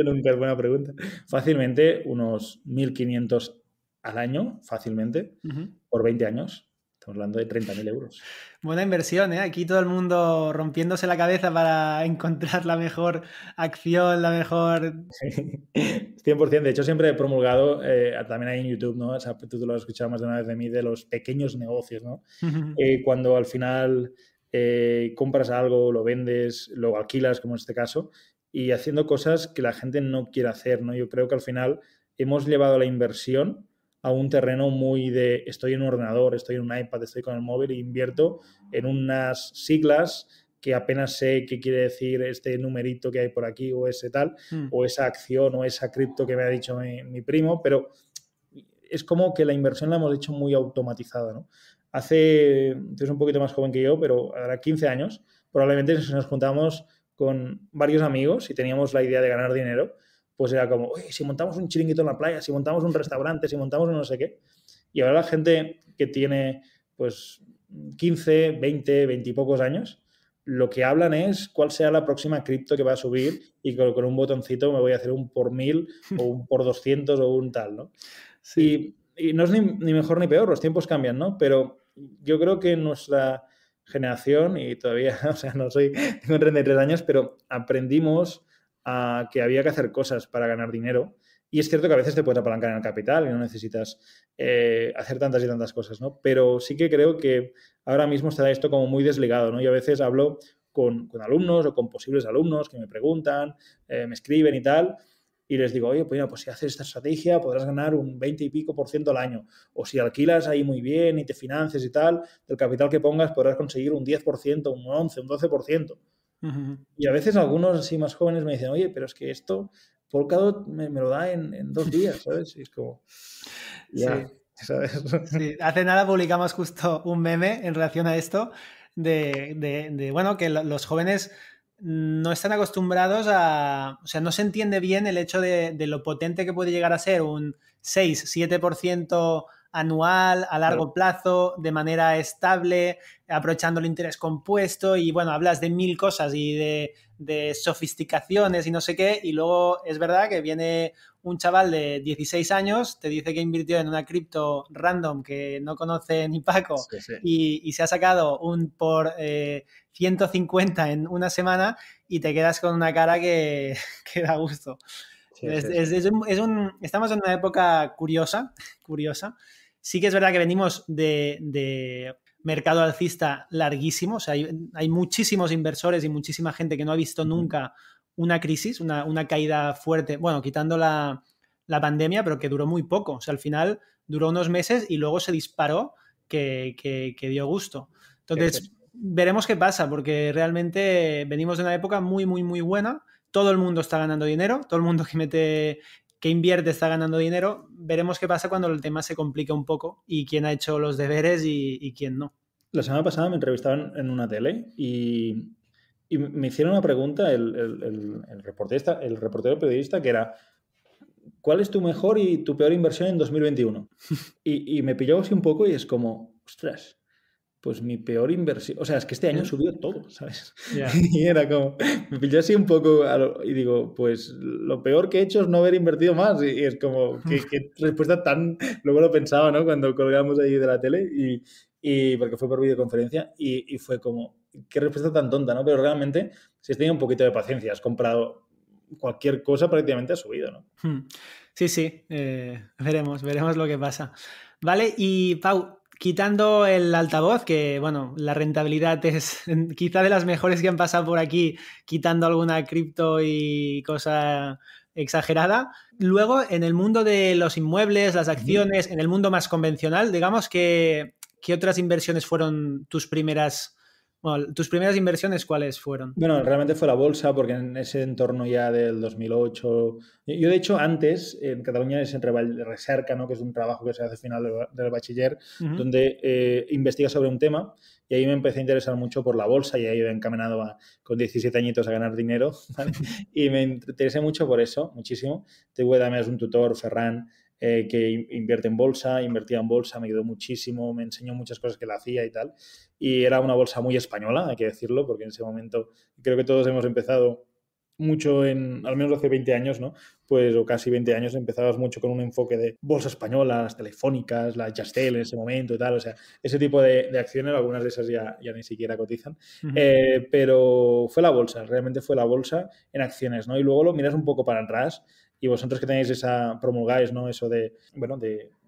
nunca buena pregunta, fácilmente unos 1.500 al año, fácilmente, por 20 años. Estamos hablando de 30.000 euros. Buena inversión, ¿eh? Aquí todo el mundo rompiéndose la cabeza para encontrar la mejor acción, la mejor... 100%. De hecho, siempre he promulgado, también hay en YouTube, ¿no? O sea, tú lo has escuchado más de una vez de mí, de los pequeños negocios, ¿no? Cuando al final compras algo, lo vendes, lo alquilas, como en este caso, y haciendo cosas que la gente no quiere hacer, ¿no? Yo creo que al final hemos llevado la inversión a un terreno muy de estoy en un ordenador, estoy en un iPad, estoy con el móvil e invierto en unas siglas que apenas sé qué quiere decir este numerito que hay por aquí o ese tal, o esa acción o esa cripto que me ha dicho mi primo, pero es como que la inversión la hemos hecho muy automatizada, ¿no? Tú eres un poquito más joven que yo, pero ahora 15 años, probablemente si nos juntamos con varios amigos y teníamos la idea de ganar dinero, pues era como, oye, si montamos un chiringuito en la playa, si montamos un restaurante, si montamos un no sé qué. Y ahora la gente que tiene, pues, 15, 20, 20 y pocos años, lo que hablan es cuál será la próxima cripto que va a subir y con un botoncito me voy a hacer un por 1000 o un por 200 o un tal, ¿no? Sí. Y no es ni mejor ni peor, los tiempos cambian, ¿no? Pero yo creo que nuestra generación, y todavía, o sea, tengo 33 años, pero aprendimos a que había que hacer cosas para ganar dinero. Y es cierto que a veces te puedes apalancar en el capital y no necesitas hacer tantas y tantas cosas, ¿no? Pero sí que creo que ahora mismo está esto como muy desligado, ¿no? Yo a veces hablo con alumnos o con posibles alumnos que me preguntan, me escriben y tal, y les digo, oye, pues, mira, pues si haces esta estrategia podrás ganar un 20 y pico por ciento al año. O si alquilas ahí muy bien y te financias y tal, del capital que pongas podrás conseguir un 10%, un 11%, un 12%. Y a veces algunos así más jóvenes me dicen, oye, pero es que esto Polkadot me lo da en 2 días, ¿sabes? Y es como... Yeah, sí. ¿Sabes? Sí. Hace nada publicamos justo un meme en relación a esto de bueno, que los jóvenes no están acostumbrados a... O sea, no se entiende bien el hecho de lo potente que puede llegar a ser un 6-7% anual, a largo plazo, de manera estable, aprovechando el interés compuesto y, bueno, hablas de 1000 cosas y de sofisticaciones y no sé qué, y luego es verdad que viene un chaval de 16 años, te dice que invirtió en una cripto random que no conoce ni Paco, sí, sí. Y se ha sacado un por 150 en una semana y te quedas con una cara que da gusto. Sí, sí, sí. Estamos en una época curiosa. Sí que es verdad que venimos de mercado alcista larguísimo. O sea, hay muchísimos inversores y muchísima gente que no ha visto nunca una crisis, una caída fuerte. Bueno, quitando la pandemia, pero que duró muy poco. O sea, al final duró unos meses y luego se disparó que dio gusto. Entonces, veremos qué pasa, porque realmente venimos de una época muy, muy, muy buena. Todo el mundo está ganando dinero. Todo el mundo que invierte está ganando dinero. Veremos qué pasa cuando el tema se complica un poco y quién ha hecho los deberes y quién no. La semana pasada me entrevistaban en una tele y me hicieron una pregunta el reportero periodista que era ¿cuál es tu mejor y tu peor inversión en 2021? Y me pilló así un poco y es como, ostras, pues mi peor inversión... O sea, es que este año subió todo, ¿sabes? Yeah. Y era como... Me pillé así un poco y digo, pues lo peor que he hecho es no haber invertido más. Y es como, qué respuesta tan... Luego lo pensaba, ¿no? Cuando colgamos ahí de la tele y porque fue por videoconferencia y fue como, qué respuesta tan tonta, ¿no? Pero realmente, si has tenido un poquito de paciencia, has comprado cualquier cosa, prácticamente ha subido, ¿no? Sí, sí. Veremos lo que pasa. Vale, y Pau... Quitando el altavoz, que bueno, la rentabilidad es quizá de las mejores que han pasado por aquí, quitando alguna cripto y cosa exagerada. Luego, en el mundo de los inmuebles, las acciones, en el mundo más convencional, digamos, ¿qué otras inversiones fueron tus primeras Bueno, ¿tus primeras inversiones cuáles fueron? Bueno, realmente fue la bolsa, porque en ese entorno ya del 2008... Yo, de hecho, antes, en Cataluña es entre Recerca, ¿no?, que es un trabajo que se hace al final del bachiller, donde investigas sobre un tema, y ahí me empecé a interesar mucho por la bolsa, y ahí me he encaminado con 17 añitos a ganar dinero, ¿vale? Y me interesé mucho por eso, muchísimo. Tuve también un tutor, Ferran, que invertía en bolsa, me ayudó muchísimo, me enseñó muchas cosas que la hacía y tal. Y era una bolsa muy española, hay que decirlo, porque en ese momento creo que todos hemos empezado mucho al menos hace 20 años, ¿no? Pues, o casi 20 años, empezabas mucho con un enfoque de bolsa española, las telefónicas, las Yastel en ese momento y tal, o sea, ese tipo de acciones, algunas de esas ya ni siquiera cotizan, pero fue la bolsa, realmente fue la bolsa en acciones, ¿no? Y luego lo miras un poco para atrás. Y vosotros que tenéis promulgáis, ¿no?, eso de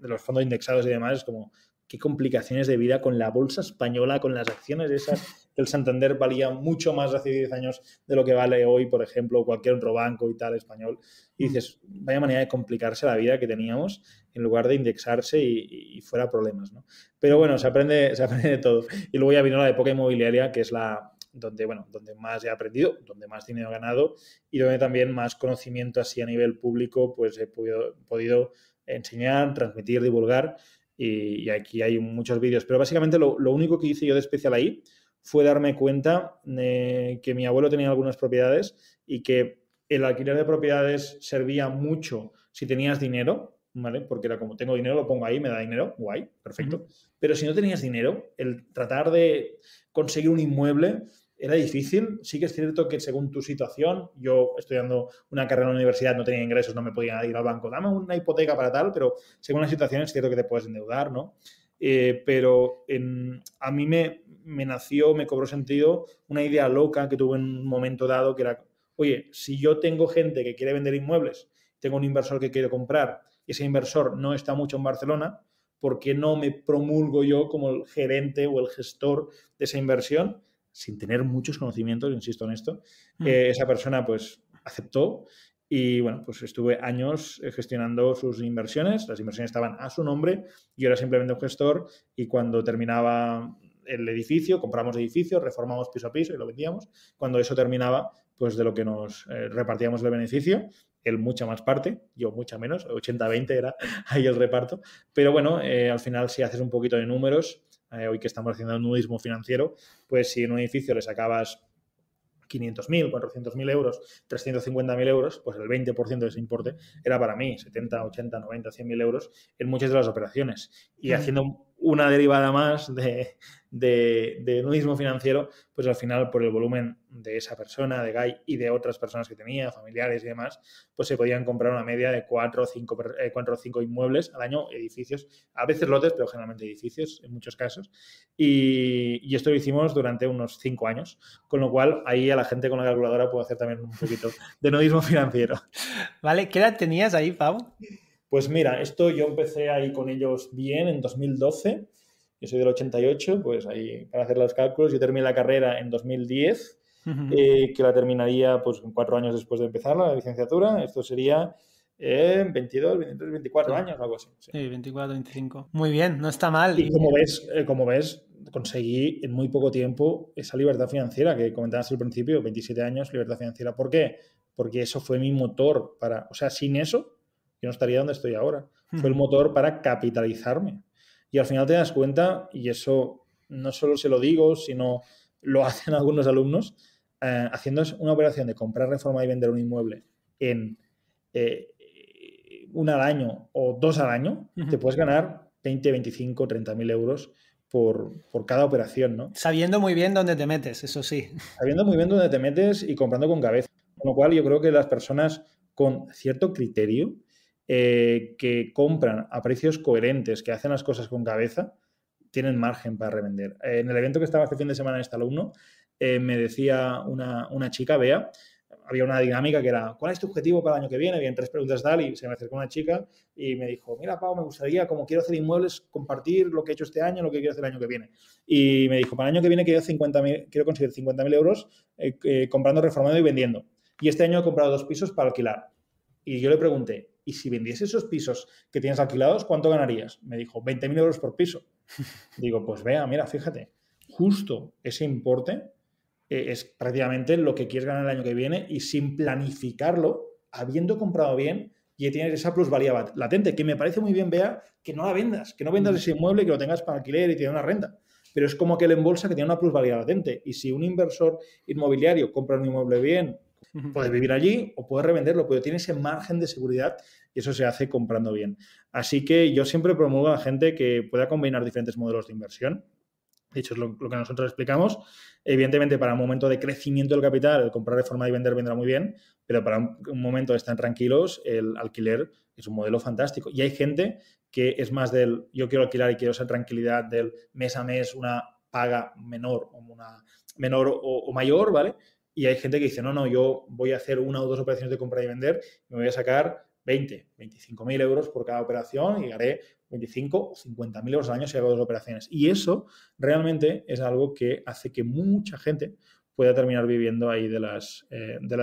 los fondos indexados y demás, es como, qué complicaciones de vida con la bolsa española, con las acciones esas. El Santander valía mucho más hace 10 años de lo que vale hoy, por ejemplo, cualquier otro banco y tal español. Y dices, vaya manera de complicarse la vida que teníamos en lugar de indexarse y fuera problemas, ¿no? Pero bueno, se aprende de todo. Y luego ya vino la época inmobiliaria, que es donde más he aprendido, donde más dinero he ganado y donde también más conocimiento así a nivel público pues he podido enseñar, transmitir, divulgar, y aquí hay muchos vídeos. Pero básicamente lo único que hice yo de especial ahí fue darme cuenta que mi abuelo tenía algunas propiedades y que el alquiler de propiedades servía mucho si tenías dinero, ¿vale? Porque era como, tengo dinero, lo pongo ahí, me da dinero, guay, perfecto. Pero si no tenías dinero, el tratar de conseguir un inmueble era difícil. Sí que es cierto que según tu situación, yo estudiando una carrera en la universidad no tenía ingresos, no me podía ir al banco, dame una hipoteca para tal, pero según la situación es cierto que te puedes endeudar, ¿no? A mí me cobró sentido una idea loca que tuve en un momento dado, que era, oye, si yo tengo gente que quiere vender inmuebles, tengo un inversor que quiere comprar, y ese inversor no está mucho en Barcelona, ¿por qué no me promulgo yo como el gerente o el gestor de esa inversión? Sin tener muchos conocimientos, insisto en esto. Esa persona pues aceptó y bueno, pues estuve años gestionando sus inversiones. Las inversiones estaban a su nombre, yo era simplemente un gestor, y cuando terminaba el edificio, compramos edificios, reformamos piso a piso y lo vendíamos. Cuando eso terminaba, pues de lo que nos repartíamos el beneficio, él mucha más parte, yo mucha menos, 80-20 era ahí el reparto. Pero bueno, al final si haces un poquito de números, hoy que estamos haciendo el nudismo financiero, pues si en un edificio le sacabas 500.000, 400.000 euros, 350.000 euros, pues el 20% de ese importe era para mí, 70, 80, 90, 100.000 euros en muchas de las operaciones. Y haciendo una derivada más de nudismo financiero, pues al final por el volumen de esa persona, de Guy y de otras personas que tenía, familiares y demás, pues se podían comprar una media de 4 o 5 inmuebles al año, edificios, a veces lotes, pero generalmente edificios en muchos casos. Y esto lo hicimos durante unos 5 años, con lo cual ahí a la gente con la calculadora puedo hacer también un poquito de nudismo financiero. Vale, ¿qué edad tenías ahí, Pau? Pues mira, esto yo empecé ahí con ellos bien en 2012, yo soy del 88, pues ahí para hacer los cálculos, yo terminé la carrera en 2010, que la terminaría pues 4 años después de empezarla, la licenciatura, esto sería 22, 23, 24 años o algo así. Sí. 24, 25. Muy bien, no está mal. Y como ves, conseguí en muy poco tiempo esa libertad financiera que comentabas al principio, 27 años, libertad financiera. ¿Por qué? Porque eso fue mi motor para, o sea, sin eso yo no estaría donde estoy ahora. Fue el motor para capitalizarme. Y al final te das cuenta, y eso no solo se lo digo, sino lo hacen algunos alumnos, haciendo una operación de comprar, reformar y vender un inmueble en 1 al año o 2 al año, te puedes ganar 20, 25, 30.000 euros por cada operación, ¿no? Sabiendo muy bien dónde te metes, eso sí. Sabiendo muy bien dónde te metes y comprando con cabeza. Con lo cual yo creo que las personas con cierto criterio, que compran a precios coherentes, que hacen las cosas con cabeza, tienen margen para revender. En el evento que estaba este fin de semana en este alumno, me decía una chica, Bea, había una dinámica que era, ¿cuál es tu objetivo para el año que viene? Habían 3 preguntas tal, y se me acercó una chica y me dijo, mira, Pau, me gustaría, como quiero hacer inmuebles, compartir lo que he hecho este año, lo que quiero hacer el año que viene. Y me dijo, para el año que viene quiero conseguir 50.000 euros comprando, reformando y vendiendo. Y este año he comprado 2 pisos para alquilar. Y yo le pregunté, ¿y si vendiese esos pisos que tienes alquilados, cuánto ganarías? Me dijo, 20.000 euros por piso. Digo, pues vea, mira, fíjate. justo ese importe es prácticamente lo que quieres ganar el año que viene y sin planificarlo, habiendo comprado bien, y tienes esa plusvalía latente, que me parece muy bien, Bea, que no la vendas, que no vendas ese inmueble, que lo tengas para alquiler y te dé una renta. Pero es como que la embolsa que tiene una plusvalía latente. Y si un inversor inmobiliario compra un inmueble bien, puedes vivir allí o puedes revenderlo, pero tiene ese margen de seguridad y eso se hace comprando bien. Así que yo siempre promuevo a la gente que pueda combinar diferentes modelos de inversión. De hecho, es lo que nosotros explicamos. Evidentemente, para un momento de crecimiento del capital, el comprar de forma y vender vendrá muy bien, pero para un momento de estar tranquilos, el alquiler es un modelo fantástico. Y hay gente que es más del yo quiero alquilar y quiero esa tranquilidad del mes a mes, una paga menor o mayor, ¿vale? Y hay gente que dice, no, no, yo voy a hacer una o dos operaciones de comprar y vender y me voy a sacar 20, 25.000 euros por cada operación y haré 25 o 50.000 euros al año si hago dos operaciones. Y eso realmente es algo que hace que mucha gente pueda terminar viviendo ahí de las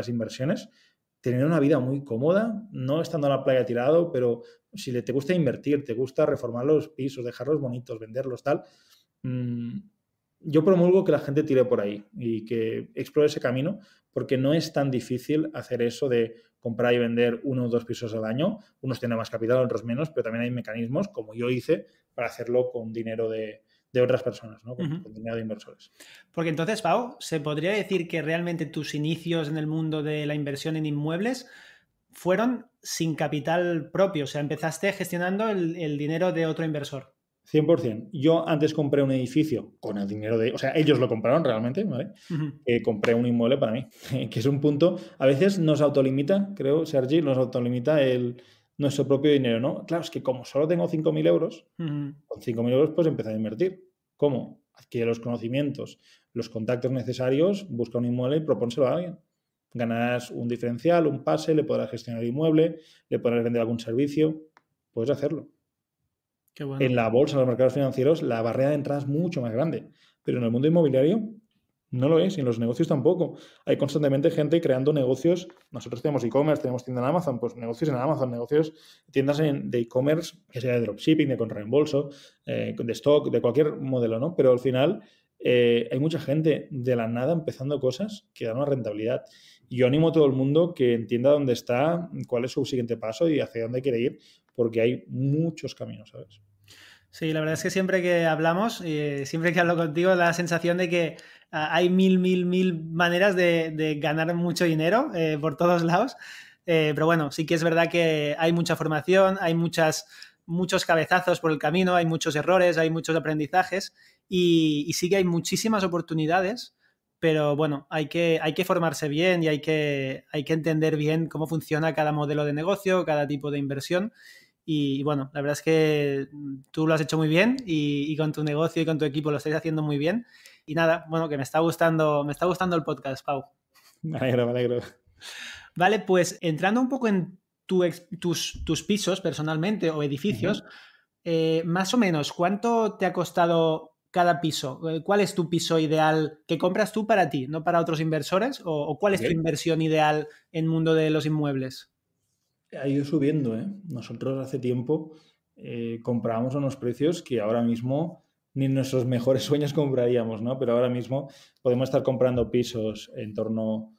inversiones, tener una vida muy cómoda, no estando en la playa tirado, pero si te gusta invertir, te gusta reformar los pisos, dejarlos bonitos, venderlos, tal. Yo promulgo que la gente tire por ahí y que explore ese camino, porque no es tan difícil hacer eso de comprar y vender uno o dos pisos al año. Unos tienen más capital, otros menos, pero también hay mecanismos, como yo hice, para hacerlo con dinero de otras personas, ¿no? Con dinero de inversores. Porque entonces, Pau, ¿se podría decir que realmente tus inicios en el mundo de la inversión en inmuebles fueron sin capital propio? O sea, empezaste gestionando el dinero de otro inversor. 100%. Yo antes compré un edificio con el dinero de... O sea, ellos lo compraron realmente, ¿vale? Compré un inmueble para mí, que es un punto... A veces nos autolimita, creo, Sergi, nos autolimita nuestro propio dinero, ¿no? Claro, es que como solo tengo 5.000 euros, con 5.000 euros pues empecé a invertir. ¿Cómo? Adquiere los conocimientos, los contactos necesarios, busca un inmueble y propónselo a alguien. Ganarás un diferencial, un pase, le podrás gestionar el inmueble, le podrás vender algún servicio. Puedes hacerlo. Qué bueno. En la bolsa, en los mercados financieros, la barrera de entrada es mucho más grande. Pero en el mundo inmobiliario no lo es, y en los negocios tampoco. Hay constantemente gente creando negocios. Nosotros tenemos e-commerce, tenemos tienda en Amazon, pues negocios en Amazon, negocios, tiendas de e-commerce, que sea de dropshipping, de contrareembolso, de stock, de cualquier modelo, ¿no? Pero al final hay mucha gente de la nada empezando cosas que dan una rentabilidad. Y yo animo a todo el mundo que entienda dónde está, cuál es su siguiente paso y hacia dónde quiere ir, porque hay muchos caminos, ¿sabes? Sí, la verdad es que siempre que hablamos, siempre que hablo contigo, da la sensación de que hay mil maneras de ganar mucho dinero por todos lados. Pero bueno, sí que es verdad que hay mucha formación, hay muchos cabezazos por el camino, hay muchos errores, hay muchos aprendizajes y sí que hay muchísimas oportunidades. Pero bueno, hay que formarse bien y hay que entender bien cómo funciona cada modelo de negocio, cada tipo de inversión. Y bueno, la verdad es que tú lo has hecho muy bien y con tu negocio y con tu equipo lo estáis haciendo muy bien. Y nada, bueno, que me está gustando el podcast, Pau. Me alegro. Vale, pues entrando un poco en tus pisos personalmente o edificios, más o menos, ¿cuánto te ha costado cada piso? ¿Cuál es tu piso ideal que compras tú para ti, no para otros inversores? ¿O cuál es tu inversión ideal en el mundo de los inmuebles? Ha ido subiendo, ¿eh? Nosotros hace tiempo comprábamos unos precios que ahora mismo ni en nuestros mejores sueños compraríamos, ¿no? Pero ahora mismo podemos estar comprando pisos en torno a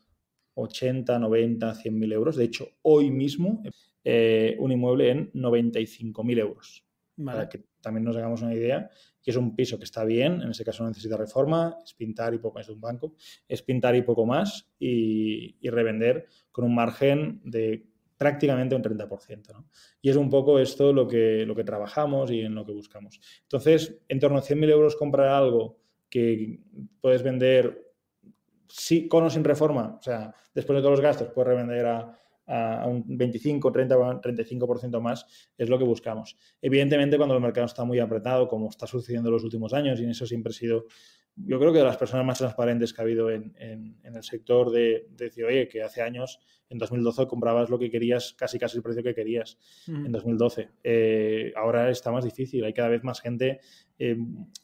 80, 90, 100.000 euros. De hecho, hoy mismo un inmueble en 95.000 euros. Vale. Para que también nos hagamos una idea, que es un piso que está bien, en ese caso no necesita reforma, es pintar y poco más de un banco, es pintar y poco más y revender con un margen de prácticamente un 30%, ¿no? Y es un poco esto lo que trabajamos y en lo que buscamos. Entonces, en torno a 100.000 euros comprar algo que puedes vender sí, con o sin reforma, o sea, después de todos los gastos puedes revender a un 25, 30, 35% más, es lo que buscamos. Evidentemente, cuando el mercado está muy apretado, como está sucediendo en los últimos años, y en eso siempre he sido, yo creo que de las personas más transparentes que ha habido en el sector de decir, oye, que hace años, en 2012 comprabas lo que querías, casi el precio que querías, en 2012. Ahora está más difícil, hay cada vez más gente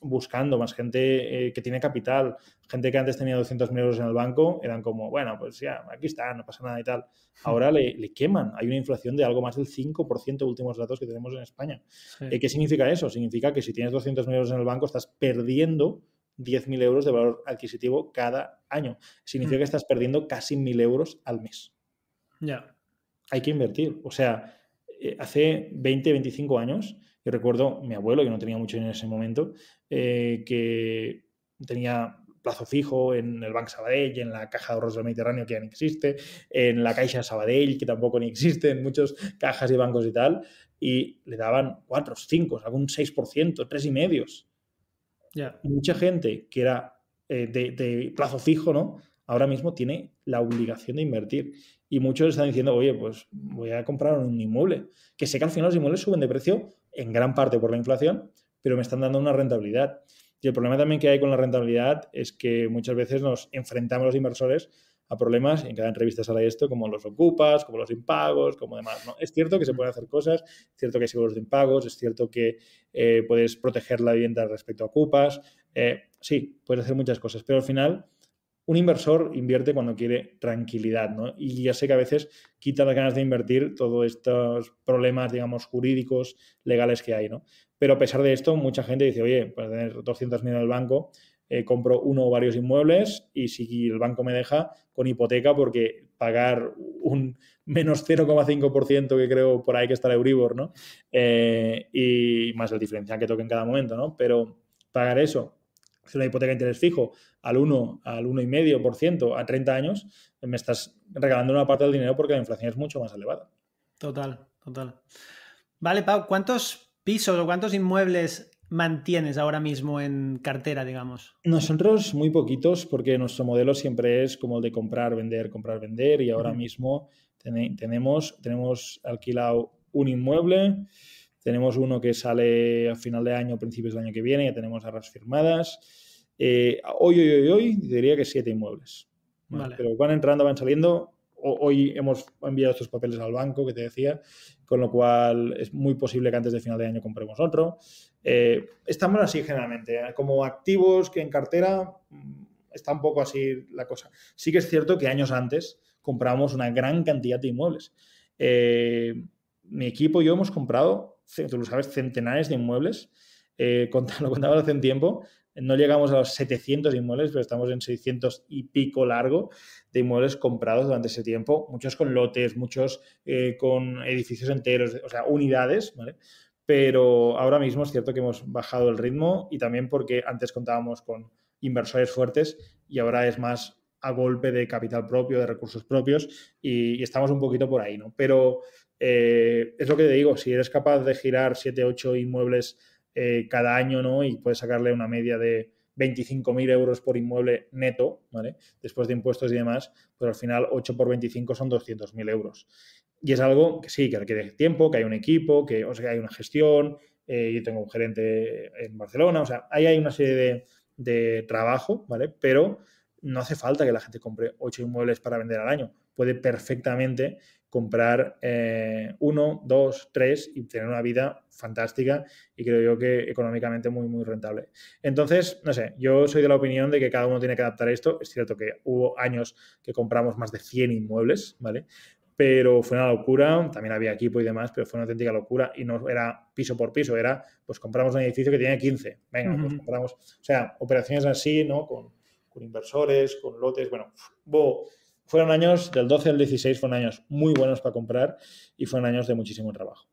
buscando, más gente que tiene capital, gente que antes tenía 200.000 euros en el banco, eran como, bueno, pues ya, aquí está, no pasa nada y tal. Ahora le queman, hay una inflación de algo más del 5%, últimos datos que tenemos en España. Sí. ¿Qué significa eso? Significa que si tienes 200.000 euros en el banco, estás perdiendo 10.000 euros de valor adquisitivo cada año. Significa que estás perdiendo casi 1.000 euros al mes. Ya. Yeah. Hay que invertir. O sea, hace 20, 25 años, yo recuerdo mi abuelo, que no tenía mucho dinero en ese momento, que tenía plazo fijo en el Banco Sabadell, en la Caja de Ahorros del Mediterráneo, que ya no existe, en la Caixa Sabadell, que tampoco ni existe, en muchas cajas y bancos y tal, y le daban 4, 5, algún 6%, 3,5%. Yeah. Mucha gente que era de plazo fijo, ¿no? Ahora mismo tiene la obligación de invertir. Y muchos están diciendo, oye, pues voy a comprar un inmueble. Que sé que al final los inmuebles suben de precio, en gran parte por la inflación, pero me están dando una rentabilidad. Y el problema también que hay con la rentabilidad es que muchas veces nos enfrentamos los inversores a problemas, en cada entrevista sale esto, como los ocupas, como los impagos, como demás, ¿no? Es cierto que se pueden hacer cosas, es cierto que hay seguros de impagos, es cierto que puedes proteger la vivienda respecto a ocupas, sí, puedes hacer muchas cosas, pero al final un inversor invierte cuando quiere tranquilidad, ¿no? Y ya sé que a veces quita las ganas de invertir todos estos problemas, digamos, jurídicos, legales que hay, ¿no? Pero a pesar de esto, mucha gente dice, oye, para tener 200.000 en el banco, compro uno o varios inmuebles y si el banco me deja, con hipoteca, porque pagar un menos 0,5% que creo por ahí que está el Euribor, ¿no? Y más el diferencial que toque en cada momento, ¿no? Pero pagar eso, es una hipoteca de interés fijo, al 1, al 1,5% a 30 años, me estás regalando una parte del dinero porque la inflación es mucho más elevada. Total, total. Vale, Pau, ¿cuántos pisos o cuántos inmuebles mantienes ahora mismo en cartera, digamos? Nosotros muy poquitos, porque nuestro modelo siempre es como el de comprar, vender, y ahora mismo tenemos alquilado un inmueble, tenemos uno que sale a final de año, principios del año que viene, ya tenemos arras firmadas. Hoy, diría que 7 inmuebles. Vale. Pero van entrando, van saliendo. Hoy hemos enviado estos papeles al banco que te decía, con lo cual es muy posible que antes de final de año compremos otro. Estamos así generalmente, como activos que en cartera está un poco así la cosa. Sí que es cierto que años antes compramos una gran cantidad de inmuebles. Mi equipo y yo hemos comprado, tú lo sabes, centenares de inmuebles. Lo contaba hace un tiempo. No llegamos a los 700 inmuebles, pero estamos en 600 y pico largo de inmuebles comprados durante ese tiempo, muchos con lotes, muchos con edificios enteros, o sea, unidades, ¿vale? Pero ahora mismo es cierto que hemos bajado el ritmo y también porque antes contábamos con inversores fuertes y ahora es más a golpe de capital propio, de recursos propios y estamos un poquito por ahí, ¿no? Pero es lo que te digo, si eres capaz de girar 7, 8 inmuebles cada año, ¿no? Y puedes sacarle una media de 25.000 euros por inmueble neto, ¿vale? Después de impuestos y demás, pues al final 8 por 25 son 200.000 euros. Y es algo que sí, que requiere tiempo, que hay un equipo, que, o sea, que hay una gestión, yo tengo un gerente en Barcelona, o sea, ahí hay una serie de trabajo, ¿vale? Pero no hace falta que la gente compre 8 inmuebles para vender al año. Puede perfectamente comprar 1, 2, 3 y tener una vida fantástica y creo yo que económicamente muy, muy rentable. Entonces, no sé, yo soy de la opinión de que cada uno tiene que adaptar esto. Es cierto que hubo años que compramos más de 100 inmuebles, ¿vale? Pero fue una locura, también había equipo y demás, pero fue una auténtica locura y no era piso por piso, era pues compramos un edificio que tenía 15, venga, pues compramos, o sea, operaciones así, ¿no? Con inversores, con lotes, bueno, fueron años, del 12 al 16, fueron años muy buenos para comprar y fueron años de muchísimo trabajo.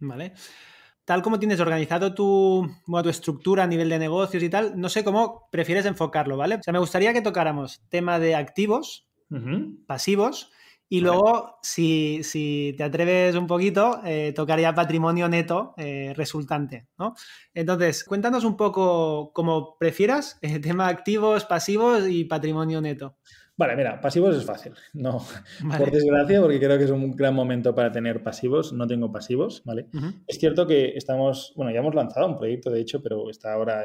Vale. Tal como tienes organizado tu estructura a nivel de negocios y tal, no sé cómo prefieres enfocarlo, ¿vale? O sea, me gustaría que tocáramos tema de activos, pasivos y vale. Luego, si te atreves un poquito, tocaría patrimonio neto resultante, ¿no? Entonces, cuéntanos un poco cómo prefieras, tema activos, pasivos y patrimonio neto. Vale, mira, pasivos es fácil, no, vale. Por desgracia, porque creo que es un gran momento para tener pasivos, no tengo pasivos, ¿vale? Es cierto que ya hemos lanzado un proyecto, de hecho, pero está ahora,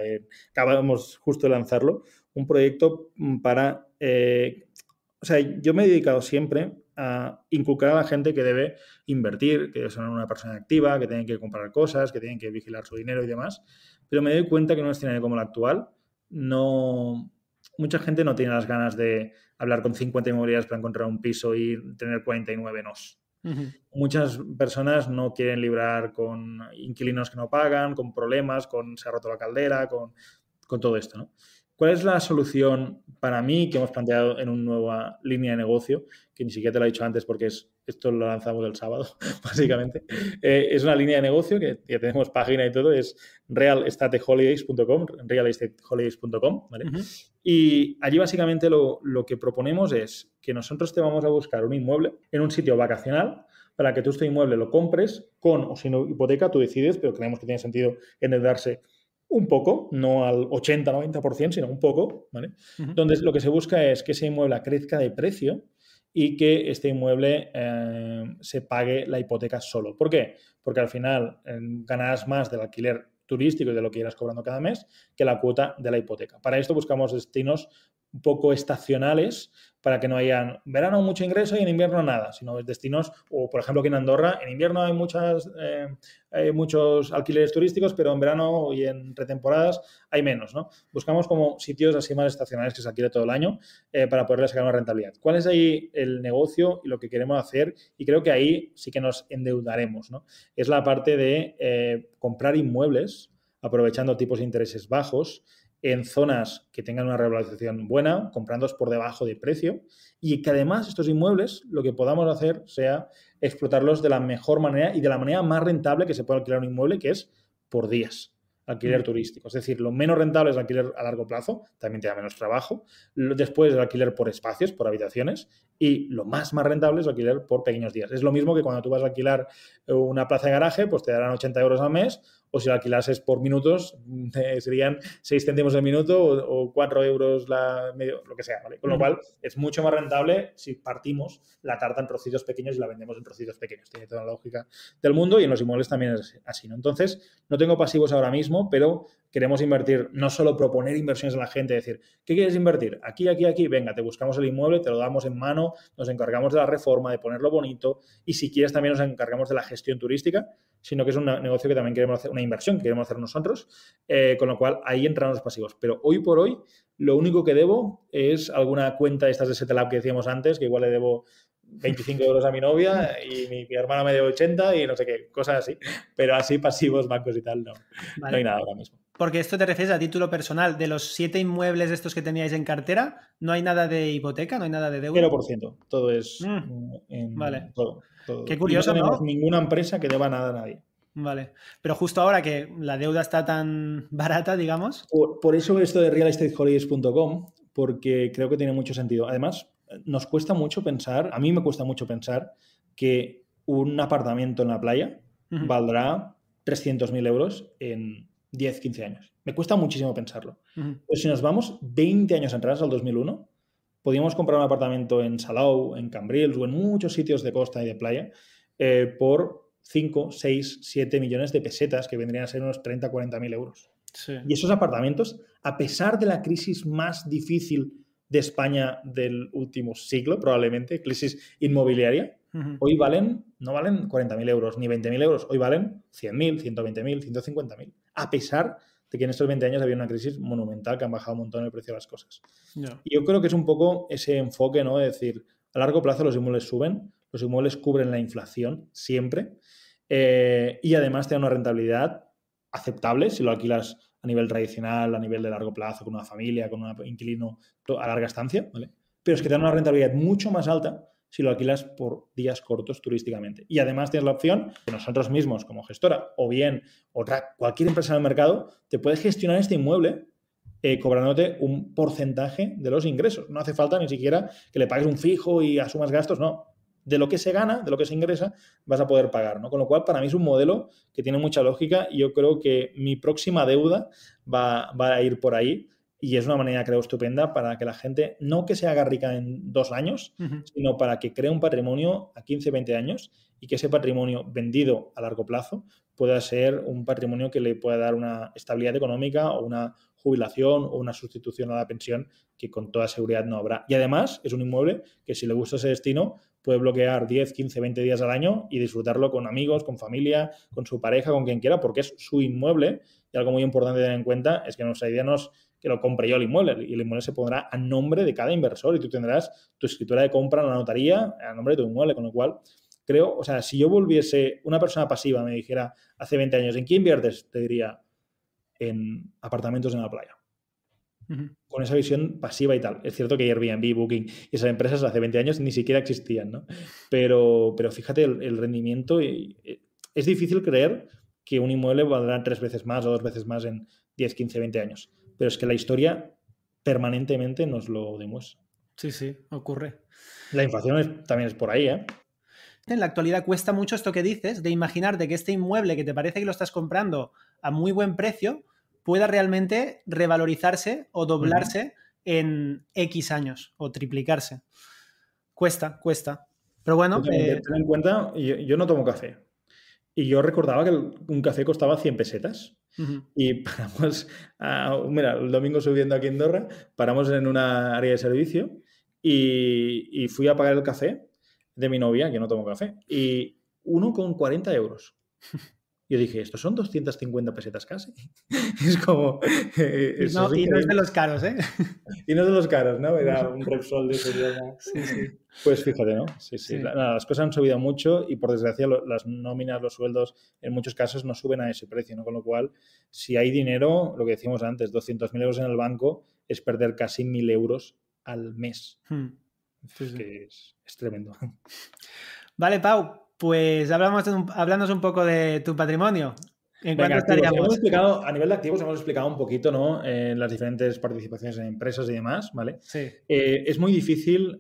acabamos justo de lanzarlo, un proyecto para, yo me he dedicado siempre a inculcar a la gente que debe invertir, que son una persona activa, que tienen que comprar cosas, que tienen que vigilar su dinero y demás, pero me doy cuenta que en un escenario como el actual, mucha gente no tiene las ganas de hablar con 50 inmobiliarias para encontrar un piso y tener 49 nos. Muchas personas no quieren librar con inquilinos que no pagan, con problemas, con se ha roto la caldera, con con todo esto, ¿no? ¿Cuál es la solución para mí que hemos planteado en una nueva línea de negocio? Que ni siquiera te lo he dicho antes porque esto lo lanzamos el sábado, básicamente. Es una línea de negocio que ya tenemos página y todo, es realestateholidays.com, ¿vale? Uh-huh. Y allí básicamente lo que proponemos es que nosotros te vamos a buscar un inmueble en un sitio vacacional para que tú este inmueble lo compres con o sin hipoteca, tú decides, pero creemos que tiene sentido endeudarse un poco, no al 80-90%, sino un poco, ¿vale? Uh-huh. Entonces, lo que se busca es que ese inmueble crezca de precio y que este inmueble se pague la hipoteca solo. ¿Por qué? Porque al final ganarás más del alquiler turístico y de lo que irás cobrando cada mes que la cuota de la hipoteca. Para esto buscamos destinos un poco estacionales para que no hayan verano mucho ingreso y en invierno nada, sino destinos, o por ejemplo que en Andorra en invierno hay muchos alquileres turísticos, pero en verano y en pretemporadas hay menos, ¿no? Buscamos como sitios así más estacionales que se alquile todo el año para poderle sacar una rentabilidad. ¿Cuál es ahí el negocio y lo que queremos hacer? Y creo que ahí sí que nos endeudaremos, ¿no? Es la parte de comprar inmuebles aprovechando tipos de intereses bajos en zonas que tengan una revalorización buena, comprándolos por debajo de precio y que además estos inmuebles lo que podamos hacer sea explotarlos de la mejor manera y de la manera más rentable que se puede alquilar un inmueble, que es por días, alquiler turístico. Es decir, lo menos rentable es el alquiler a largo plazo, también te da menos trabajo, después el alquiler por espacios, por habitaciones y lo más rentable es el alquiler por pequeños días. Es lo mismo que cuando tú vas a alquilar una plaza de garaje, pues te darán 80 euros al mes. O si lo alquilases por minutos, serían 6 céntimos el minuto o 4 euros lo que sea, ¿vale? Con lo cual, es mucho más rentable si partimos la tarta en trocitos pequeños y la vendemos en trocitos pequeños. Tiene toda la lógica del mundo y en los inmuebles también es así, ¿no? Entonces, no tengo pasivos ahora mismo, pero queremos invertir, no solo proponer inversiones a la gente, decir, ¿qué quieres invertir? Aquí, venga, te buscamos el inmueble, te lo damos en mano, nos encargamos de la reforma, de ponerlo bonito y si quieres también nos encargamos de la gestión turística, sino que es un negocio que también queremos hacer, una inversión que queremos hacer nosotros, con lo cual ahí entran los pasivos. Pero hoy por hoy lo único que debo es alguna cuenta de estas de Settle Up que decíamos antes, que igual le debo 25 euros a mi novia y mi hermana me debe 80 y no sé qué, cosas así. Pero así pasivos, bancos y tal, no, vale. No hay nada ahora mismo. Porque esto te refieres a título personal. De los 7 inmuebles estos que teníais en cartera, ¿no hay nada de hipoteca? ¿No hay nada de deuda? 0%. Todo es... vale. Todo. Qué curioso, ¿no? No tenemos ninguna empresa que deba nada a nadie. Vale. Pero justo ahora que la deuda está tan barata, digamos... Por eso esto de realestateholidays.com, porque creo que tiene mucho sentido. Además, nos cuesta mucho pensar, a mí me cuesta mucho pensar que un apartamento en la playa valdrá 300.000 euros en 10, 15 años. Me cuesta muchísimo pensarlo. Pero si nos vamos 20 años atrás, al 2001, podíamos comprar un apartamento en Salou, en Cambrils o en muchos sitios de costa y de playa por 5, 6, 7 millones de pesetas, que vendrían a ser unos 30, 40.000 euros. Sí. Y esos apartamentos, a pesar de la crisis más difícil de España del último siglo, probablemente, crisis inmobiliaria, hoy no valen 40.000 euros ni 20.000 euros, hoy valen 100.000, 120.000, 150.000, a pesar de que en estos 20 años había una crisis monumental que han bajado un montón el precio de las cosas. Yeah. Y yo creo que es un poco ese enfoque, ¿no? De decir, a largo plazo los inmuebles suben, los inmuebles cubren la inflación siempre y además te dan una rentabilidad aceptable si lo alquilas a nivel tradicional, a nivel de largo plazo, con una familia, con un inquilino a larga estancia, ¿vale? Pero es que te dan una rentabilidad mucho más alta si lo alquilas por días cortos turísticamente. Y además tienes la opción que nosotros mismos como gestora o bien cualquier empresa del mercado te puede gestionar este inmueble cobrándote un porcentaje de los ingresos. No hace falta ni siquiera que le pagues un fijo y asumas gastos, no. De lo que se gana, de lo que se ingresa, vas a poder pagar, ¿no? Con lo cual, para mí es un modelo que tiene mucha lógica y yo creo que mi próxima deuda va a ir por ahí. Y es una manera, creo, estupenda para que la gente, no que se haga rica en 2 años, sino para que cree un patrimonio a 15, 20 años y que ese patrimonio vendido a largo plazo pueda ser un patrimonio que le pueda dar una estabilidad económica o una jubilación o una sustitución a la pensión que con toda seguridad no habrá. Y además es un inmueble que si le gusta ese destino puede bloquear 10, 15, 20 días al año y disfrutarlo con amigos, con familia, con su pareja, con quien quiera, porque es su inmueble. Y algo muy importante de tener en cuenta es que nuestra idea no es que lo compre yo el inmueble, y el inmueble se pondrá a nombre de cada inversor y tú tendrás tu escritura de compra en la notaría a nombre de tu inmueble, con lo cual creo, o sea, si yo volviese una persona pasiva, me dijera hace 20 años, ¿en qué inviertes? Te diría, en apartamentos en la playa. con esa visión pasiva y tal. Es cierto que Airbnb, Booking y esas empresas hace 20 años ni siquiera existían, ¿no? Pero fíjate el rendimiento. Es difícil creer que un inmueble valdrá 3 veces más o 2 veces más en 10, 15, 20 años. Pero es que la historia permanentemente nos lo demuestra. Sí, sí, ocurre. La inflación también es por ahí, ¿eh? En la actualidad cuesta mucho esto que dices, de imaginarte que este inmueble que te parece que lo estás comprando a muy buen precio pueda realmente revalorizarse o doblarse en X años o triplicarse. Cuesta, cuesta. Pero bueno... Ten en cuenta, yo no tomo café. Y yo recordaba que un café costaba 100 pesetas. Y paramos... mira, el domingo subiendo aquí a Andorra, paramos en una área de servicio y fui a pagar el café de mi novia, que no tomo café, y 1,40 €. Yo dije, estos son 250 pesetas casi. Es como... y no es de los caros, ¿eh? Y no es de los caros, ¿no? Era un Repsol de seguridad. Sí, sí. Pues fíjate, ¿no? Sí, sí. Sí. Las cosas han subido mucho y, por desgracia, las nóminas, los sueldos, en muchos casos no suben a ese precio, ¿no? Con lo cual, si hay dinero, lo que decíamos antes, 200.000 euros en el banco es perder casi 1.000 euros al mes. Sí, sí. Que es tremendo. Vale, Pau, pues háblanos un poco de tu patrimonio. ¿En cuánto estaríamos? Hemos explicado, a nivel de activos hemos explicado un poquito, ¿no? Las diferentes participaciones en empresas y demás, ¿vale? Sí. Es muy difícil,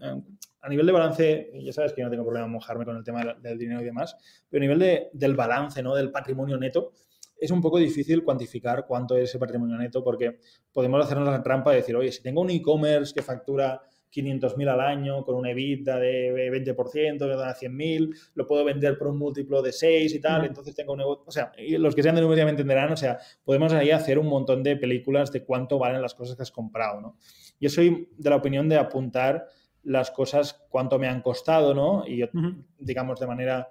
a nivel de balance, ya sabes que yo no tengo problema en mojarme con el tema del dinero y demás, pero a nivel del balance, ¿no? Del patrimonio neto, es un poco difícil cuantificar cuánto es ese patrimonio neto, porque podemos hacernos la trampa de decir, oye, si tengo un e-commerce que factura 500.000 al año, con una EBITDA de 20%, que da 100.000, lo puedo vender por un múltiplo de 6 y tal, entonces tengo un negocio... O sea, los que sean de números ya me entenderán, o sea, podemos ahí hacer un montón de películas de cuánto valen las cosas que has comprado, ¿no? Yo soy de la opinión de apuntar las cosas, cuánto me han costado, ¿no? Y yo, digamos, de manera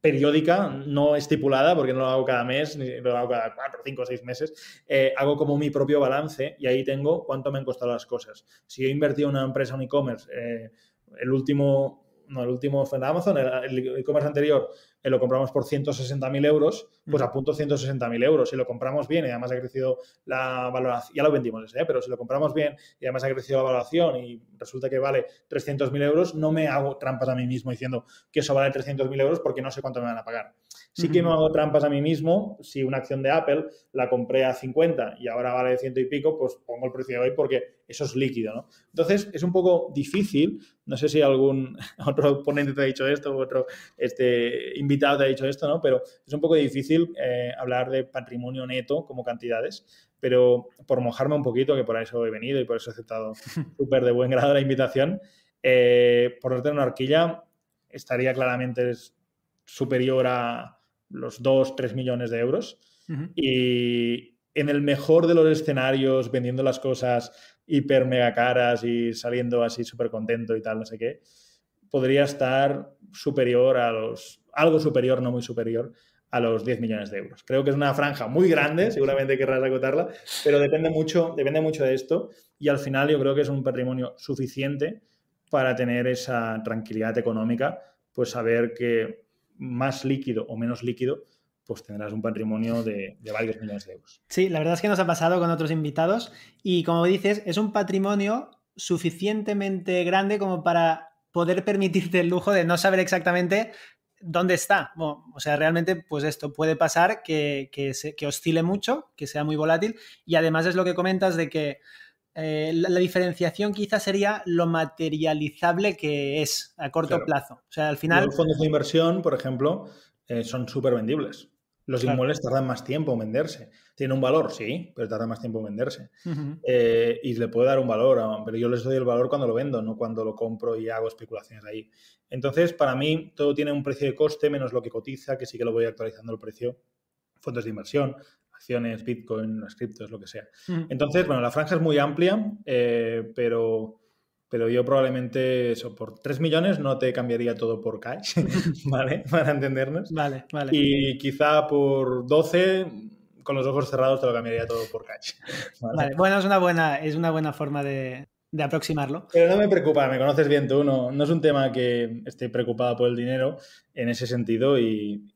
periódica, no estipulada, porque no lo hago cada mes, ni lo hago cada 4, 5, 6 meses, hago como mi propio balance y ahí tengo cuánto me han costado las cosas. Si yo he invertido en una empresa, un e-commerce, el último fue en Amazon, el e-commerce anterior lo compramos por 160.000 euros, pues apunto 160.000 euros. Si lo compramos bien y además ha crecido la valoración, ya lo vendimos ese, pero si lo compramos bien y además ha crecido la valoración y resulta que vale 300.000 euros, no me hago trampas a mí mismo diciendo que eso vale 300.000 euros porque no sé cuánto me van a pagar. Sí que me hago trampas a mí mismo. Si una acción de Apple la compré a 50 y ahora vale 100 y pico, pues pongo el precio de hoy porque eso es líquido, ¿no? Entonces, es un poco difícil. No sé si algún otro ponente te ha dicho esto o otro invitado te ha dicho esto, ¿no? Pero es un poco difícil hablar de patrimonio neto como cantidades, pero por mojarme un poquito, que por eso he venido y por eso he aceptado súper de buen grado la invitación, por darte una horquilla, estaría claramente superior a los 2-3 millones de euros. Y en el mejor de los escenarios, vendiendo las cosas hiper mega caras y saliendo así súper contento y tal, no sé qué, podría estar superior a los... Algo superior, no muy superior, a los 10 millones de euros. Creo que es una franja muy grande, seguramente querrás acotarla, pero depende mucho de esto y al final yo creo que es un patrimonio suficiente para tener esa tranquilidad económica, pues saber que más líquido o menos líquido, pues tendrás un patrimonio de varios millones de euros. Sí, la verdad es que nos ha pasado con otros invitados y como dices, es un patrimonio suficientemente grande como para poder permitirte el lujo de no saber exactamente ¿dónde está? Bueno, o sea, realmente, pues esto puede pasar que oscile mucho, que sea muy volátil y además es lo que comentas de que la diferenciación quizás sería lo materializable que es a corto plazo. O sea, al final... Los fondos de inversión, por ejemplo, son súper vendibles. Los inmuebles tardan más tiempo en venderse. Tienen un valor, sí, pero tardan más tiempo en venderse. Y le puedo dar un valor, pero yo les doy el valor cuando lo vendo, no cuando lo compro y hago especulaciones ahí. Entonces, para mí, todo tiene un precio de coste menos lo que cotiza, que sí que lo voy actualizando el precio. Fondos de inversión, acciones, Bitcoin, las criptos, lo que sea. Entonces, bueno, la franja es muy amplia, pero yo probablemente eso, por 3 millones no te cambiaría todo por cash, ¿vale? Para entendernos. Vale, vale. Y quizá por 12, con los ojos cerrados, te lo cambiaría todo por cash. Vale, vale. Bueno, es una buena forma de aproximarlo. Pero no me preocupa, me conoces bien tú, no es un tema que esté preocupado por el dinero en ese sentido y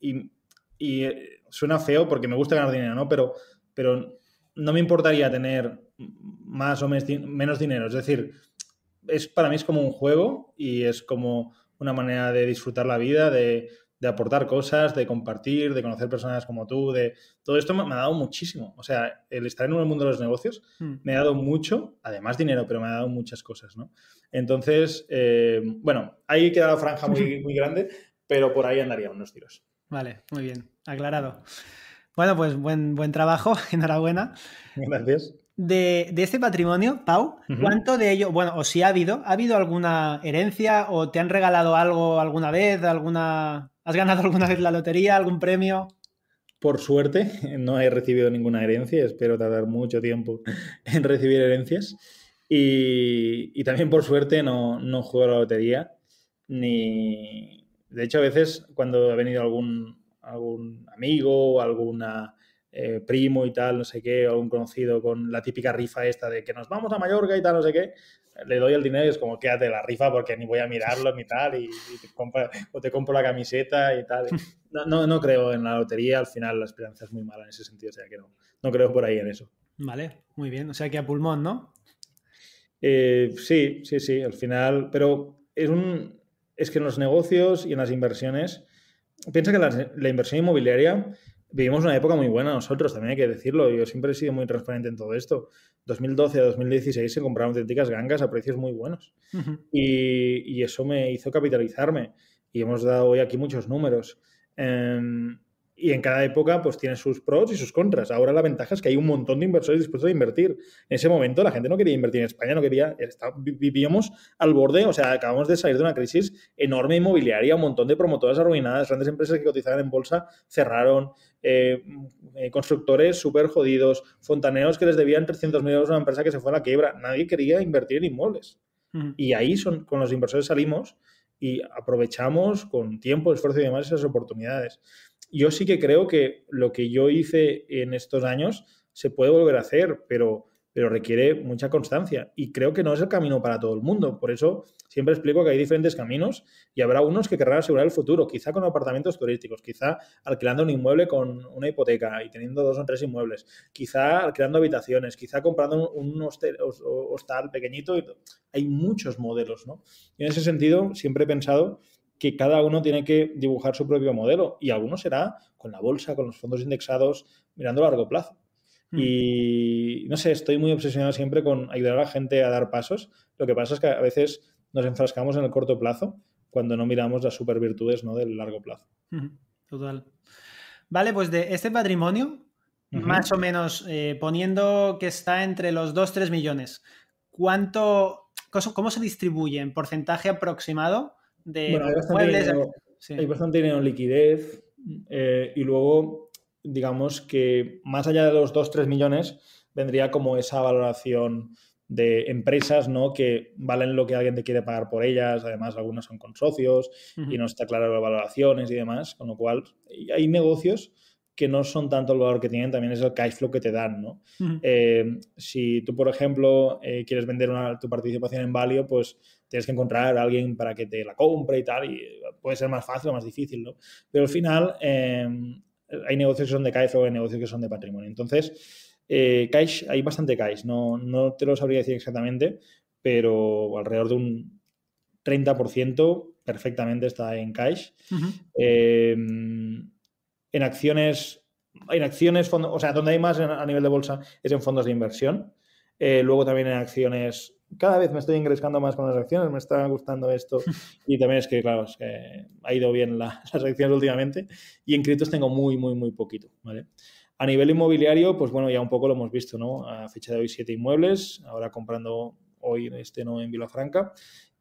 suena feo porque me gusta ganar dinero, ¿no? Pero no me importaría tener más o menos dinero. Es decir, para mí es como un juego y es como una manera de disfrutar la vida, de aportar cosas, de compartir, de conocer personas como tú, de todo esto me ha dado muchísimo. O sea, el estar en el mundo de los negocios me ha dado mucho, además dinero, pero me ha dado muchas cosas, ¿no? Entonces, bueno, ahí queda la franja muy, muy grande, pero por ahí andaría unos tiros. Vale, muy bien, aclarado. Bueno, pues buen trabajo, enhorabuena. Gracias. De este patrimonio, Pau, ¿cuánto de ello, bueno, o si ha habido alguna herencia o te han regalado algo alguna vez, has ganado alguna vez la lotería, algún premio? Por suerte, no he recibido ninguna herencia, espero tardar mucho tiempo en recibir herencias y también por suerte no juego a la lotería, ni... De hecho, a veces cuando ha venido algún amigo o alguna... primo y tal, no sé qué, o un conocido con la típica rifa esta de que nos vamos a Mallorca y tal, no sé qué, le doy el dinero y es como, quédate la rifa porque ni voy a mirarlo ni tal, y te compro la camiseta y tal. No creo en la lotería, al final la esperanza es muy mala en ese sentido, o sea que no creo por ahí en eso. Vale, muy bien, o sea que a pulmón, ¿no? Sí, al final, pero es que en los negocios y en las inversiones, piensa que la inversión inmobiliaria... Vivimos una época muy buena nosotros, también hay que decirlo. Yo siempre he sido muy transparente en todo esto. 2012 a 2016 se compraron auténticas gangas a precios muy buenos. Y eso me hizo capitalizarme. Y hemos dado hoy aquí muchos números. Y en cada época pues tiene sus pros y sus contras. Ahora la ventaja es que hay un montón de inversores dispuestos a invertir. En ese momento la gente no quería invertir en España, no quería... Vivíamos al borde, o sea, acabamos de salir de una crisis enorme inmobiliaria, un montón de promotoras arruinadas, grandes empresas que cotizaban en bolsa cerraron... constructores súper jodidos, fontaneros que les debían 300.000 euros a una empresa que se fue a la quiebra. Nadie quería invertir en inmuebles. Y ahí con los inversores salimos y aprovechamos con tiempo, esfuerzo y demás esas oportunidades. Yo sí que creo que lo que yo hice en estos años se puede volver a hacer, pero requiere mucha constancia y creo que no es el camino para todo el mundo. Por eso siempre explico que hay diferentes caminos y habrá unos que querrán asegurar el futuro, quizá con apartamentos turísticos, quizá alquilando un inmueble con una hipoteca y teniendo 2 o 3 inmuebles, quizá alquilando habitaciones, quizá comprando un hostal pequeñito. Hay muchos modelos, ¿no? Y en ese sentido siempre he pensado que cada uno tiene que dibujar su propio modelo y alguno será con la bolsa, con los fondos indexados, mirando a largo plazo. Y no sé, estoy muy obsesionado siempre con ayudar a la gente a dar pasos. Lo que pasa es que a veces nos enfrascamos en el corto plazo cuando no miramos las supervirtudes, ¿no?, del largo plazo. Total. Vale, pues de este patrimonio, más o menos poniendo que está entre los 2-3 millones, ¿cómo se distribuye en porcentaje aproximado de muebles? Hay bastante dinero en liquidez y luego... digamos que más allá de los 2-3 millones vendría como esa valoración de empresas, ¿no?, que valen lo que alguien te quiere pagar por ellas, además algunas son con socios y no está claro las valoraciones y demás, con lo cual hay negocios que no son tanto el valor que tienen, también es el cash flow que te dan, ¿no? Si tú, por ejemplo, quieres vender tu participación en Balio, pues tienes que encontrar a alguien para que te la compre y tal, y puede ser más fácil o más difícil, ¿no? Pero al final... hay negocios que son de cash flow, hay negocios que son de patrimonio. Entonces, cash, hay bastante cash. No te lo sabría decir exactamente, pero alrededor de un 30% perfectamente está en cash. En acciones, o sea, donde hay más a nivel de bolsa es en fondos de inversión. Luego también en acciones, cada vez me estoy ingresando más con las acciones, me está gustando esto y también es que, claro, es que ha ido bien las acciones últimamente y en criptos tengo muy, muy, muy poquito, ¿vale? A nivel inmobiliario, pues bueno, ya un poco lo hemos visto, ¿no? A fecha de hoy 7 inmuebles, ahora comprando hoy en Vilafranca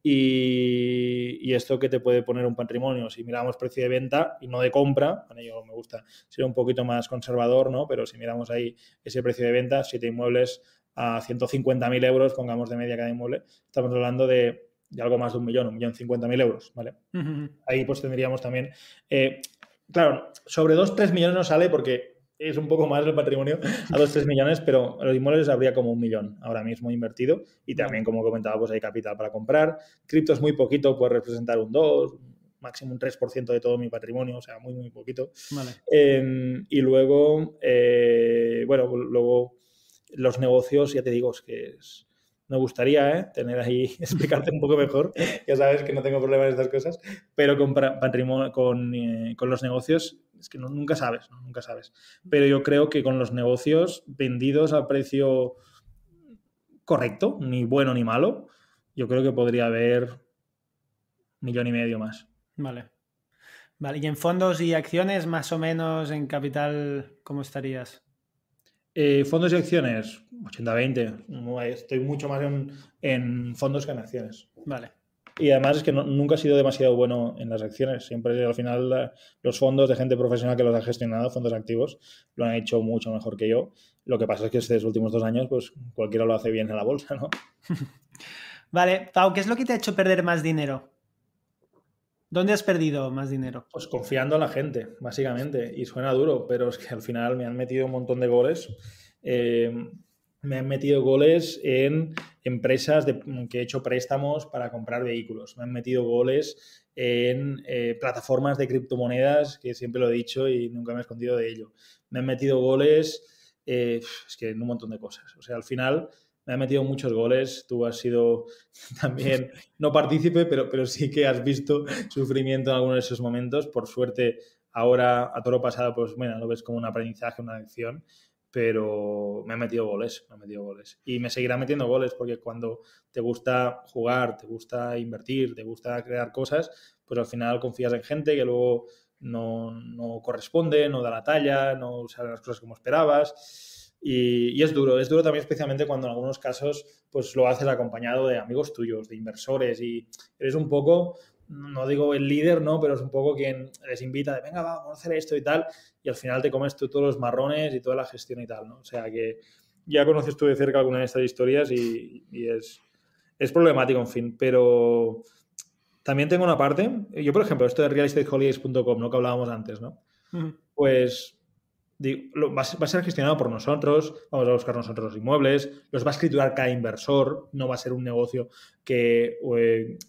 y esto que te puede poner un patrimonio, si miramos precio de venta y no de compra, bueno, yo me gusta ser un poquito más conservador, ¿no? Pero si miramos ahí ese precio de venta, 7 inmuebles a 150.000 euros, pongamos de media cada inmueble, estamos hablando de algo más de 1.050.000 euros, ¿vale? Ahí pues tendríamos también, claro, sobre 2-3 millones no sale porque es un poco más el patrimonio a 2-3 millones, pero a los inmuebles habría como 1 millón ahora mismo invertido y también, como comentaba, pues hay capital para comprar. Criptos muy poquito, puede representar un 2%, máximo un 3% de todo mi patrimonio, o sea, muy, muy poquito. Vale. Y luego los negocios, ya te digo, es que es... Me gustaría tener ahí, explicarte un poco mejor, ya sabes que no tengo problema en estas cosas, pero con patrimonio, con los negocios, es que no, nunca sabes, ¿no? Nunca sabes. Pero yo creo que con los negocios vendidos a precio correcto, ni bueno ni malo, yo creo que podría haber 1,5 millones más. Vale. Vale, y en fondos y acciones, más o menos en capital, ¿cómo estarías? Fondos y acciones, 80-20. Estoy mucho más en fondos que en acciones. Vale. Y además es que nunca he sido demasiado bueno en las acciones. Siempre, al final, los fondos de gente profesional que los ha gestionado, fondos activos, lo han hecho mucho mejor que yo. Lo que pasa es que estos últimos 2 años, pues cualquiera lo hace bien en la bolsa, ¿no? Vale. Pau, ¿qué es lo que te ha hecho perder más dinero? ¿Dónde has perdido más dinero? Pues confiando en la gente, básicamente. Y suena duro, pero es que al final me han metido un montón de goles. Me han metido goles en empresas que he hecho préstamos para comprar vehículos. Me han metido goles en plataformas de criptomonedas, que siempre lo he dicho y nunca me he escondido de ello. Me han metido goles es que en un montón de cosas. O sea, al final... Me ha metido muchos goles, tú has sido también, no partícipe, pero sí que has visto sufrimiento en algunos de esos momentos. Por suerte, ahora a toro pasado, pues bueno, lo ves como un aprendizaje, una lección, pero me ha metido goles, me ha metido goles. Y me seguirá metiendo goles porque cuando te gusta jugar, te gusta invertir, te gusta crear cosas, pues al final confías en gente que luego no corresponde, no da la talla, no salen las cosas como esperabas. Y es duro también, especialmente cuando en algunos casos pues lo haces acompañado de amigos tuyos, de inversores, y eres un poco, no digo el líder, ¿no? Pero es un poco quien les invita de venga, va, vamos a hacer esto y tal, y al final te comes tú todos los marrones y toda la gestión y tal, ¿no? O sea que ya conoces tú de cerca alguna de estas historias y es problemático, en fin, pero también tengo una parte, yo por ejemplo, esto de realestateholidays.com, ¿no? Que hablábamos antes, ¿no? Pues... va a ser gestionado por nosotros, vamos a buscar nosotros los inmuebles, los va a escriturar cada inversor, no va a ser un negocio que,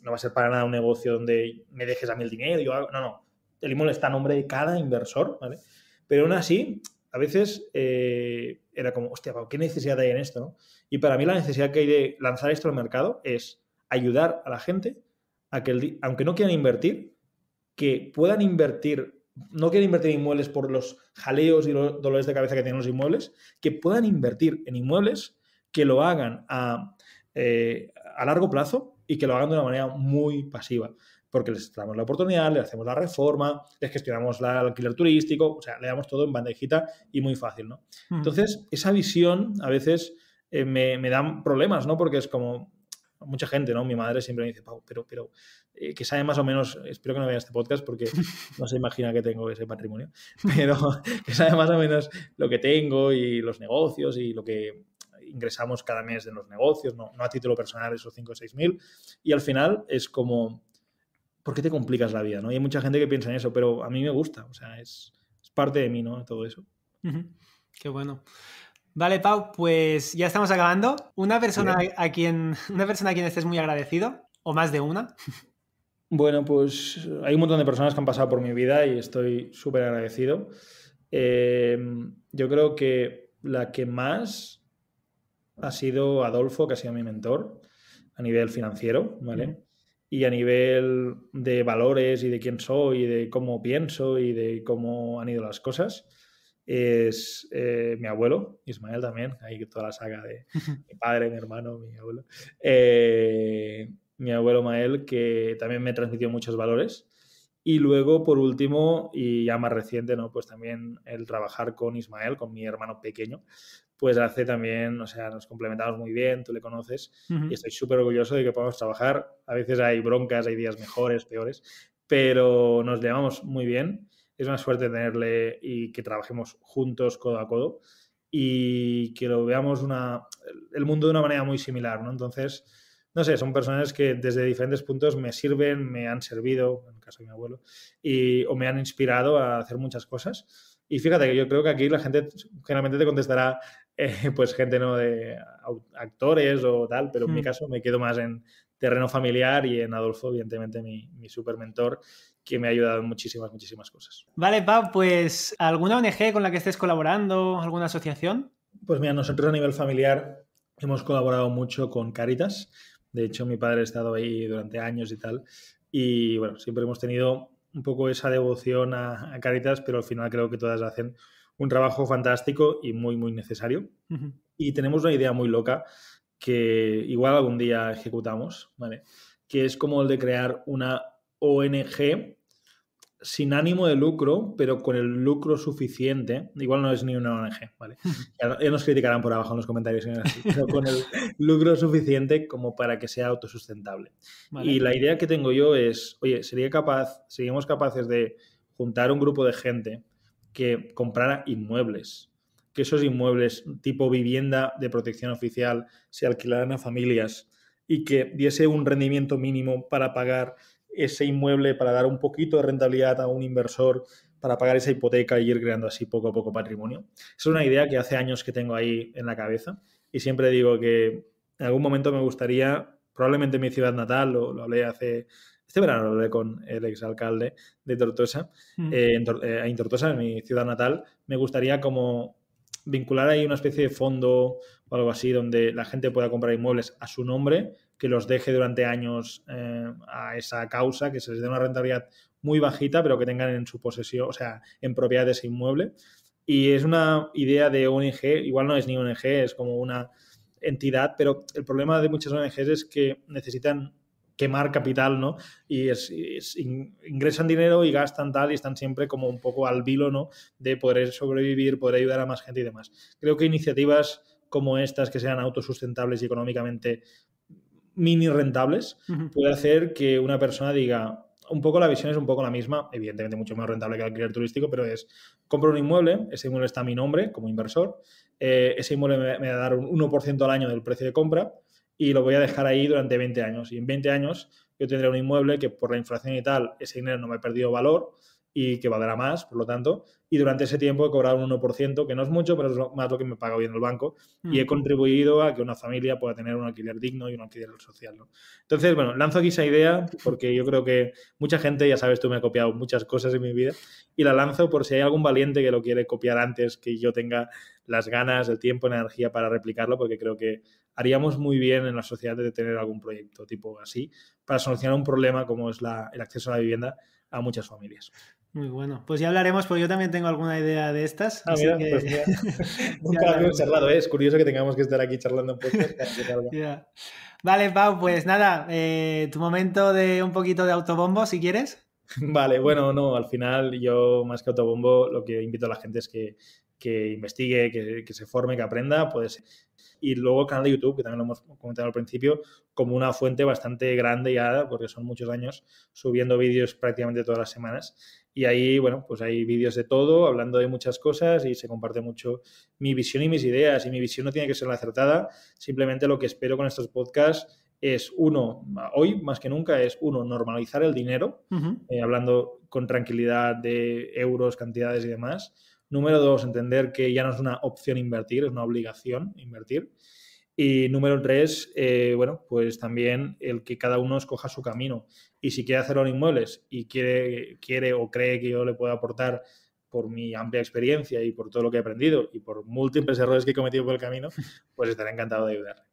no va a ser para nada un negocio donde me dejes a mí el dinero, no, el inmueble está a nombre de cada inversor, ¿vale? Pero aún así, a veces era como, hostia, ¿qué necesidad hay en esto, no? Y para mí la necesidad que hay de lanzar esto al mercado es ayudar a la gente a que, aunque no quieran invertir, que puedan invertir. No quieren invertir en inmuebles por los jaleos y los dolores de cabeza que tienen los inmuebles, que puedan invertir en inmuebles, que lo hagan a largo plazo y que lo hagan de una manera muy pasiva, porque les damos la oportunidad, les hacemos la reforma, les gestionamos el alquiler turístico, o sea, le damos todo en bandejita y muy fácil, ¿no? Entonces, esa visión a veces me dan problemas, ¿no? Porque es como... mucha gente, ¿no? Mi madre siempre me dice, Pau, pero que sabe más o menos, espero que no vea este podcast porque no se imagina que tengo ese patrimonio, pero que sabe más o menos lo que tengo y los negocios y lo que ingresamos cada mes de los negocios, no a título personal, esos 5 o 6 mil, y al final es como, ¿por qué te complicas la vida, no? Y hay mucha gente que piensa en eso, pero a mí me gusta, o sea, es parte de mí, ¿no? Todo eso. Qué bueno. Vale, Pau, pues ya estamos acabando. Una persona a quien estés muy agradecido, o más de una. Bueno, pues hay un montón de personas que han pasado por mi vida y estoy súper agradecido. Yo creo que la que más ha sido Adolfo, que ha sido mi mentor a nivel financiero, ¿vale? Y a nivel de valores y de quién soy y de cómo pienso y de cómo han ido las cosas. Es mi abuelo, Ismael también, hay toda la saga de mi padre, mi hermano, mi abuelo. Mi abuelo Mael, que también me transmitió muchos valores. Y luego, por último, y ya más reciente, ¿no? Pues también el trabajar con Ismael, con mi hermano pequeño, pues hace también, o sea, nos complementamos muy bien, tú le conoces, y estoy súper orgulloso de que podamos trabajar. A veces hay broncas, hay días mejores, peores, pero nos llevamos muy bien. Es una suerte tenerle y que trabajemos juntos codo a codo y que lo veamos el mundo de una manera muy similar, ¿no? Entonces, no sé, son personas que desde diferentes puntos me sirven, me han servido, en el caso de mi abuelo, o me han inspirado a hacer muchas cosas. Y fíjate que yo creo que aquí la gente generalmente te contestará, pues gente no de actores o tal, pero en mi caso me quedo más en terreno familiar y en Adolfo, evidentemente, mi super mentor, que me ha ayudado en muchísimas cosas. Vale, Pau, pues ¿alguna ONG con la que estés colaborando? ¿Alguna asociación? Pues mira, nosotros a nivel familiar hemos colaborado mucho con Cáritas. De hecho, mi padre ha estado ahí durante años y tal. Y bueno, siempre hemos tenido un poco esa devoción a Cáritas, pero al final creo que todas hacen un trabajo fantástico y muy, muy necesario. Uh-huh. Y tenemos una idea muy loca que igual algún día ejecutamos, ¿vale? Que es como el de crear una ONG sin ánimo de lucro, pero con el lucro suficiente. Igual no es ni una ONG, ¿vale? Ya nos criticarán por abajo en los comentarios, así, pero con el lucro suficiente como para que sea autosustentable. Vale. Y la idea que tengo yo es, oye, seríamos capaces de juntar un grupo de gente que comprara inmuebles, que esos inmuebles tipo vivienda de protección oficial se alquilaran a familias y que diese un rendimiento mínimo para pagar ese inmueble, para dar un poquito de rentabilidad a un inversor, para pagar esa hipoteca y ir creando así poco a poco patrimonio. Es una idea que hace años que tengo ahí en la cabeza y siempre digo que en algún momento me gustaría, probablemente en mi ciudad natal, lo hablé hace... Este verano lo hablé con el exalcalde de Tortosa, en Tortosa, en mi ciudad natal, me gustaría como vincular ahí una especie de fondo o algo así donde la gente pueda comprar inmuebles a su nombre, que los deje durante años a esa causa, que se les dé una rentabilidad muy bajita, pero que tengan en su posesión, o sea, en propiedad de ese inmueble. Y es una idea de ONG, igual no es ni ONG, es como una entidad, pero el problema de muchas ONGs es que necesitan quemar capital, ¿no? Y ingresan dinero y gastan tal y están siempre como un poco al vilo, ¿no? De poder sobrevivir, poder ayudar a más gente y demás. Creo que iniciativas como estas que sean autosustentables y económicamente mini rentables, uh-huh, puede hacer que una persona diga, un poco la visión es un poco la misma, evidentemente mucho más rentable que el alquiler turístico, pero es, compro un inmueble, ese inmueble está a mi nombre como inversor, ese inmueble me va a dar un 1% al año del precio de compra, y lo voy a dejar ahí durante 20 años. Y en 20 años yo tendré un inmueble que por la inflación y tal, ese dinero no me ha perdido valor y que valdrá más, por lo tanto. Y durante ese tiempo he cobrado un 1%, que no es mucho, pero es más lo que me paga hoy en el banco. Mm. Y he contribuido a que una familia pueda tener un alquiler digno y un alquiler social, ¿no? Entonces, bueno, lanzo aquí esa idea porque yo creo que mucha gente, ya sabes, tú me has copiado muchas cosas en mi vida y la lanzo por si hay algún valiente que lo quiere copiar antes que yo tenga las ganas, el tiempo, la energía para replicarlo, porque creo que haríamos muy bien en la sociedad de tener algún proyecto tipo así para solucionar un problema como es el acceso a la vivienda a muchas familias. Muy bueno. Pues ya hablaremos, porque yo también tengo alguna idea de estas. Nunca lo hemos charlado, ¿eh? Es curioso que tengamos que estar aquí charlando un poco. Yeah. Vale, Pau, pues nada, tu momento de un poquito de autobombo, si quieres. Vale, bueno, no, al final yo más que autobombo lo que invito a la gente es que investigue, que se forme, que aprenda, pues... Y luego el canal de YouTube, que también lo hemos comentado al principio, como una fuente bastante grande ya, porque son muchos años subiendo vídeos prácticamente todas las semanas. Y ahí, bueno, pues hay vídeos de todo, hablando de muchas cosas y se comparte mucho mi visión y mis ideas. Y mi visión no tiene que ser la acertada, simplemente lo que espero con estos podcasts es, uno, hoy más que nunca, es, uno, normalizar el dinero, uh-huh, hablando con tranquilidad de euros, cantidades y demás. Número dos, entender que ya no es una opción invertir, es una obligación invertir. Y número tres, bueno, pues también el que cada uno escoja su camino. Y si quiere hacerlo en inmuebles y quiere o cree que yo le puedo aportar por mi amplia experiencia y por todo lo que he aprendido y por múltiples errores que he cometido por el camino, pues estaré encantado de ayudarle.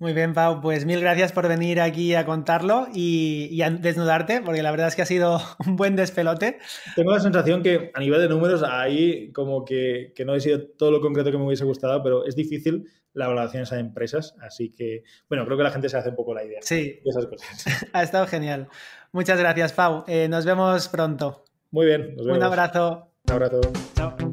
Muy bien, Pau, pues mil gracias por venir aquí a contarlo y a desnudarte, porque la verdad es que ha sido un buen despelote. Tengo la sensación que a nivel de números ahí como que no he sido todo lo concreto que me hubiese gustado, pero es difícil la valoración a empresas, así que, bueno, creo que la gente se hace un poco la idea, sí, de esas cosas. Ha estado genial. Muchas gracias, Pau. Nos vemos pronto. Muy bien, nos vemos. Un abrazo. Un abrazo. Chao.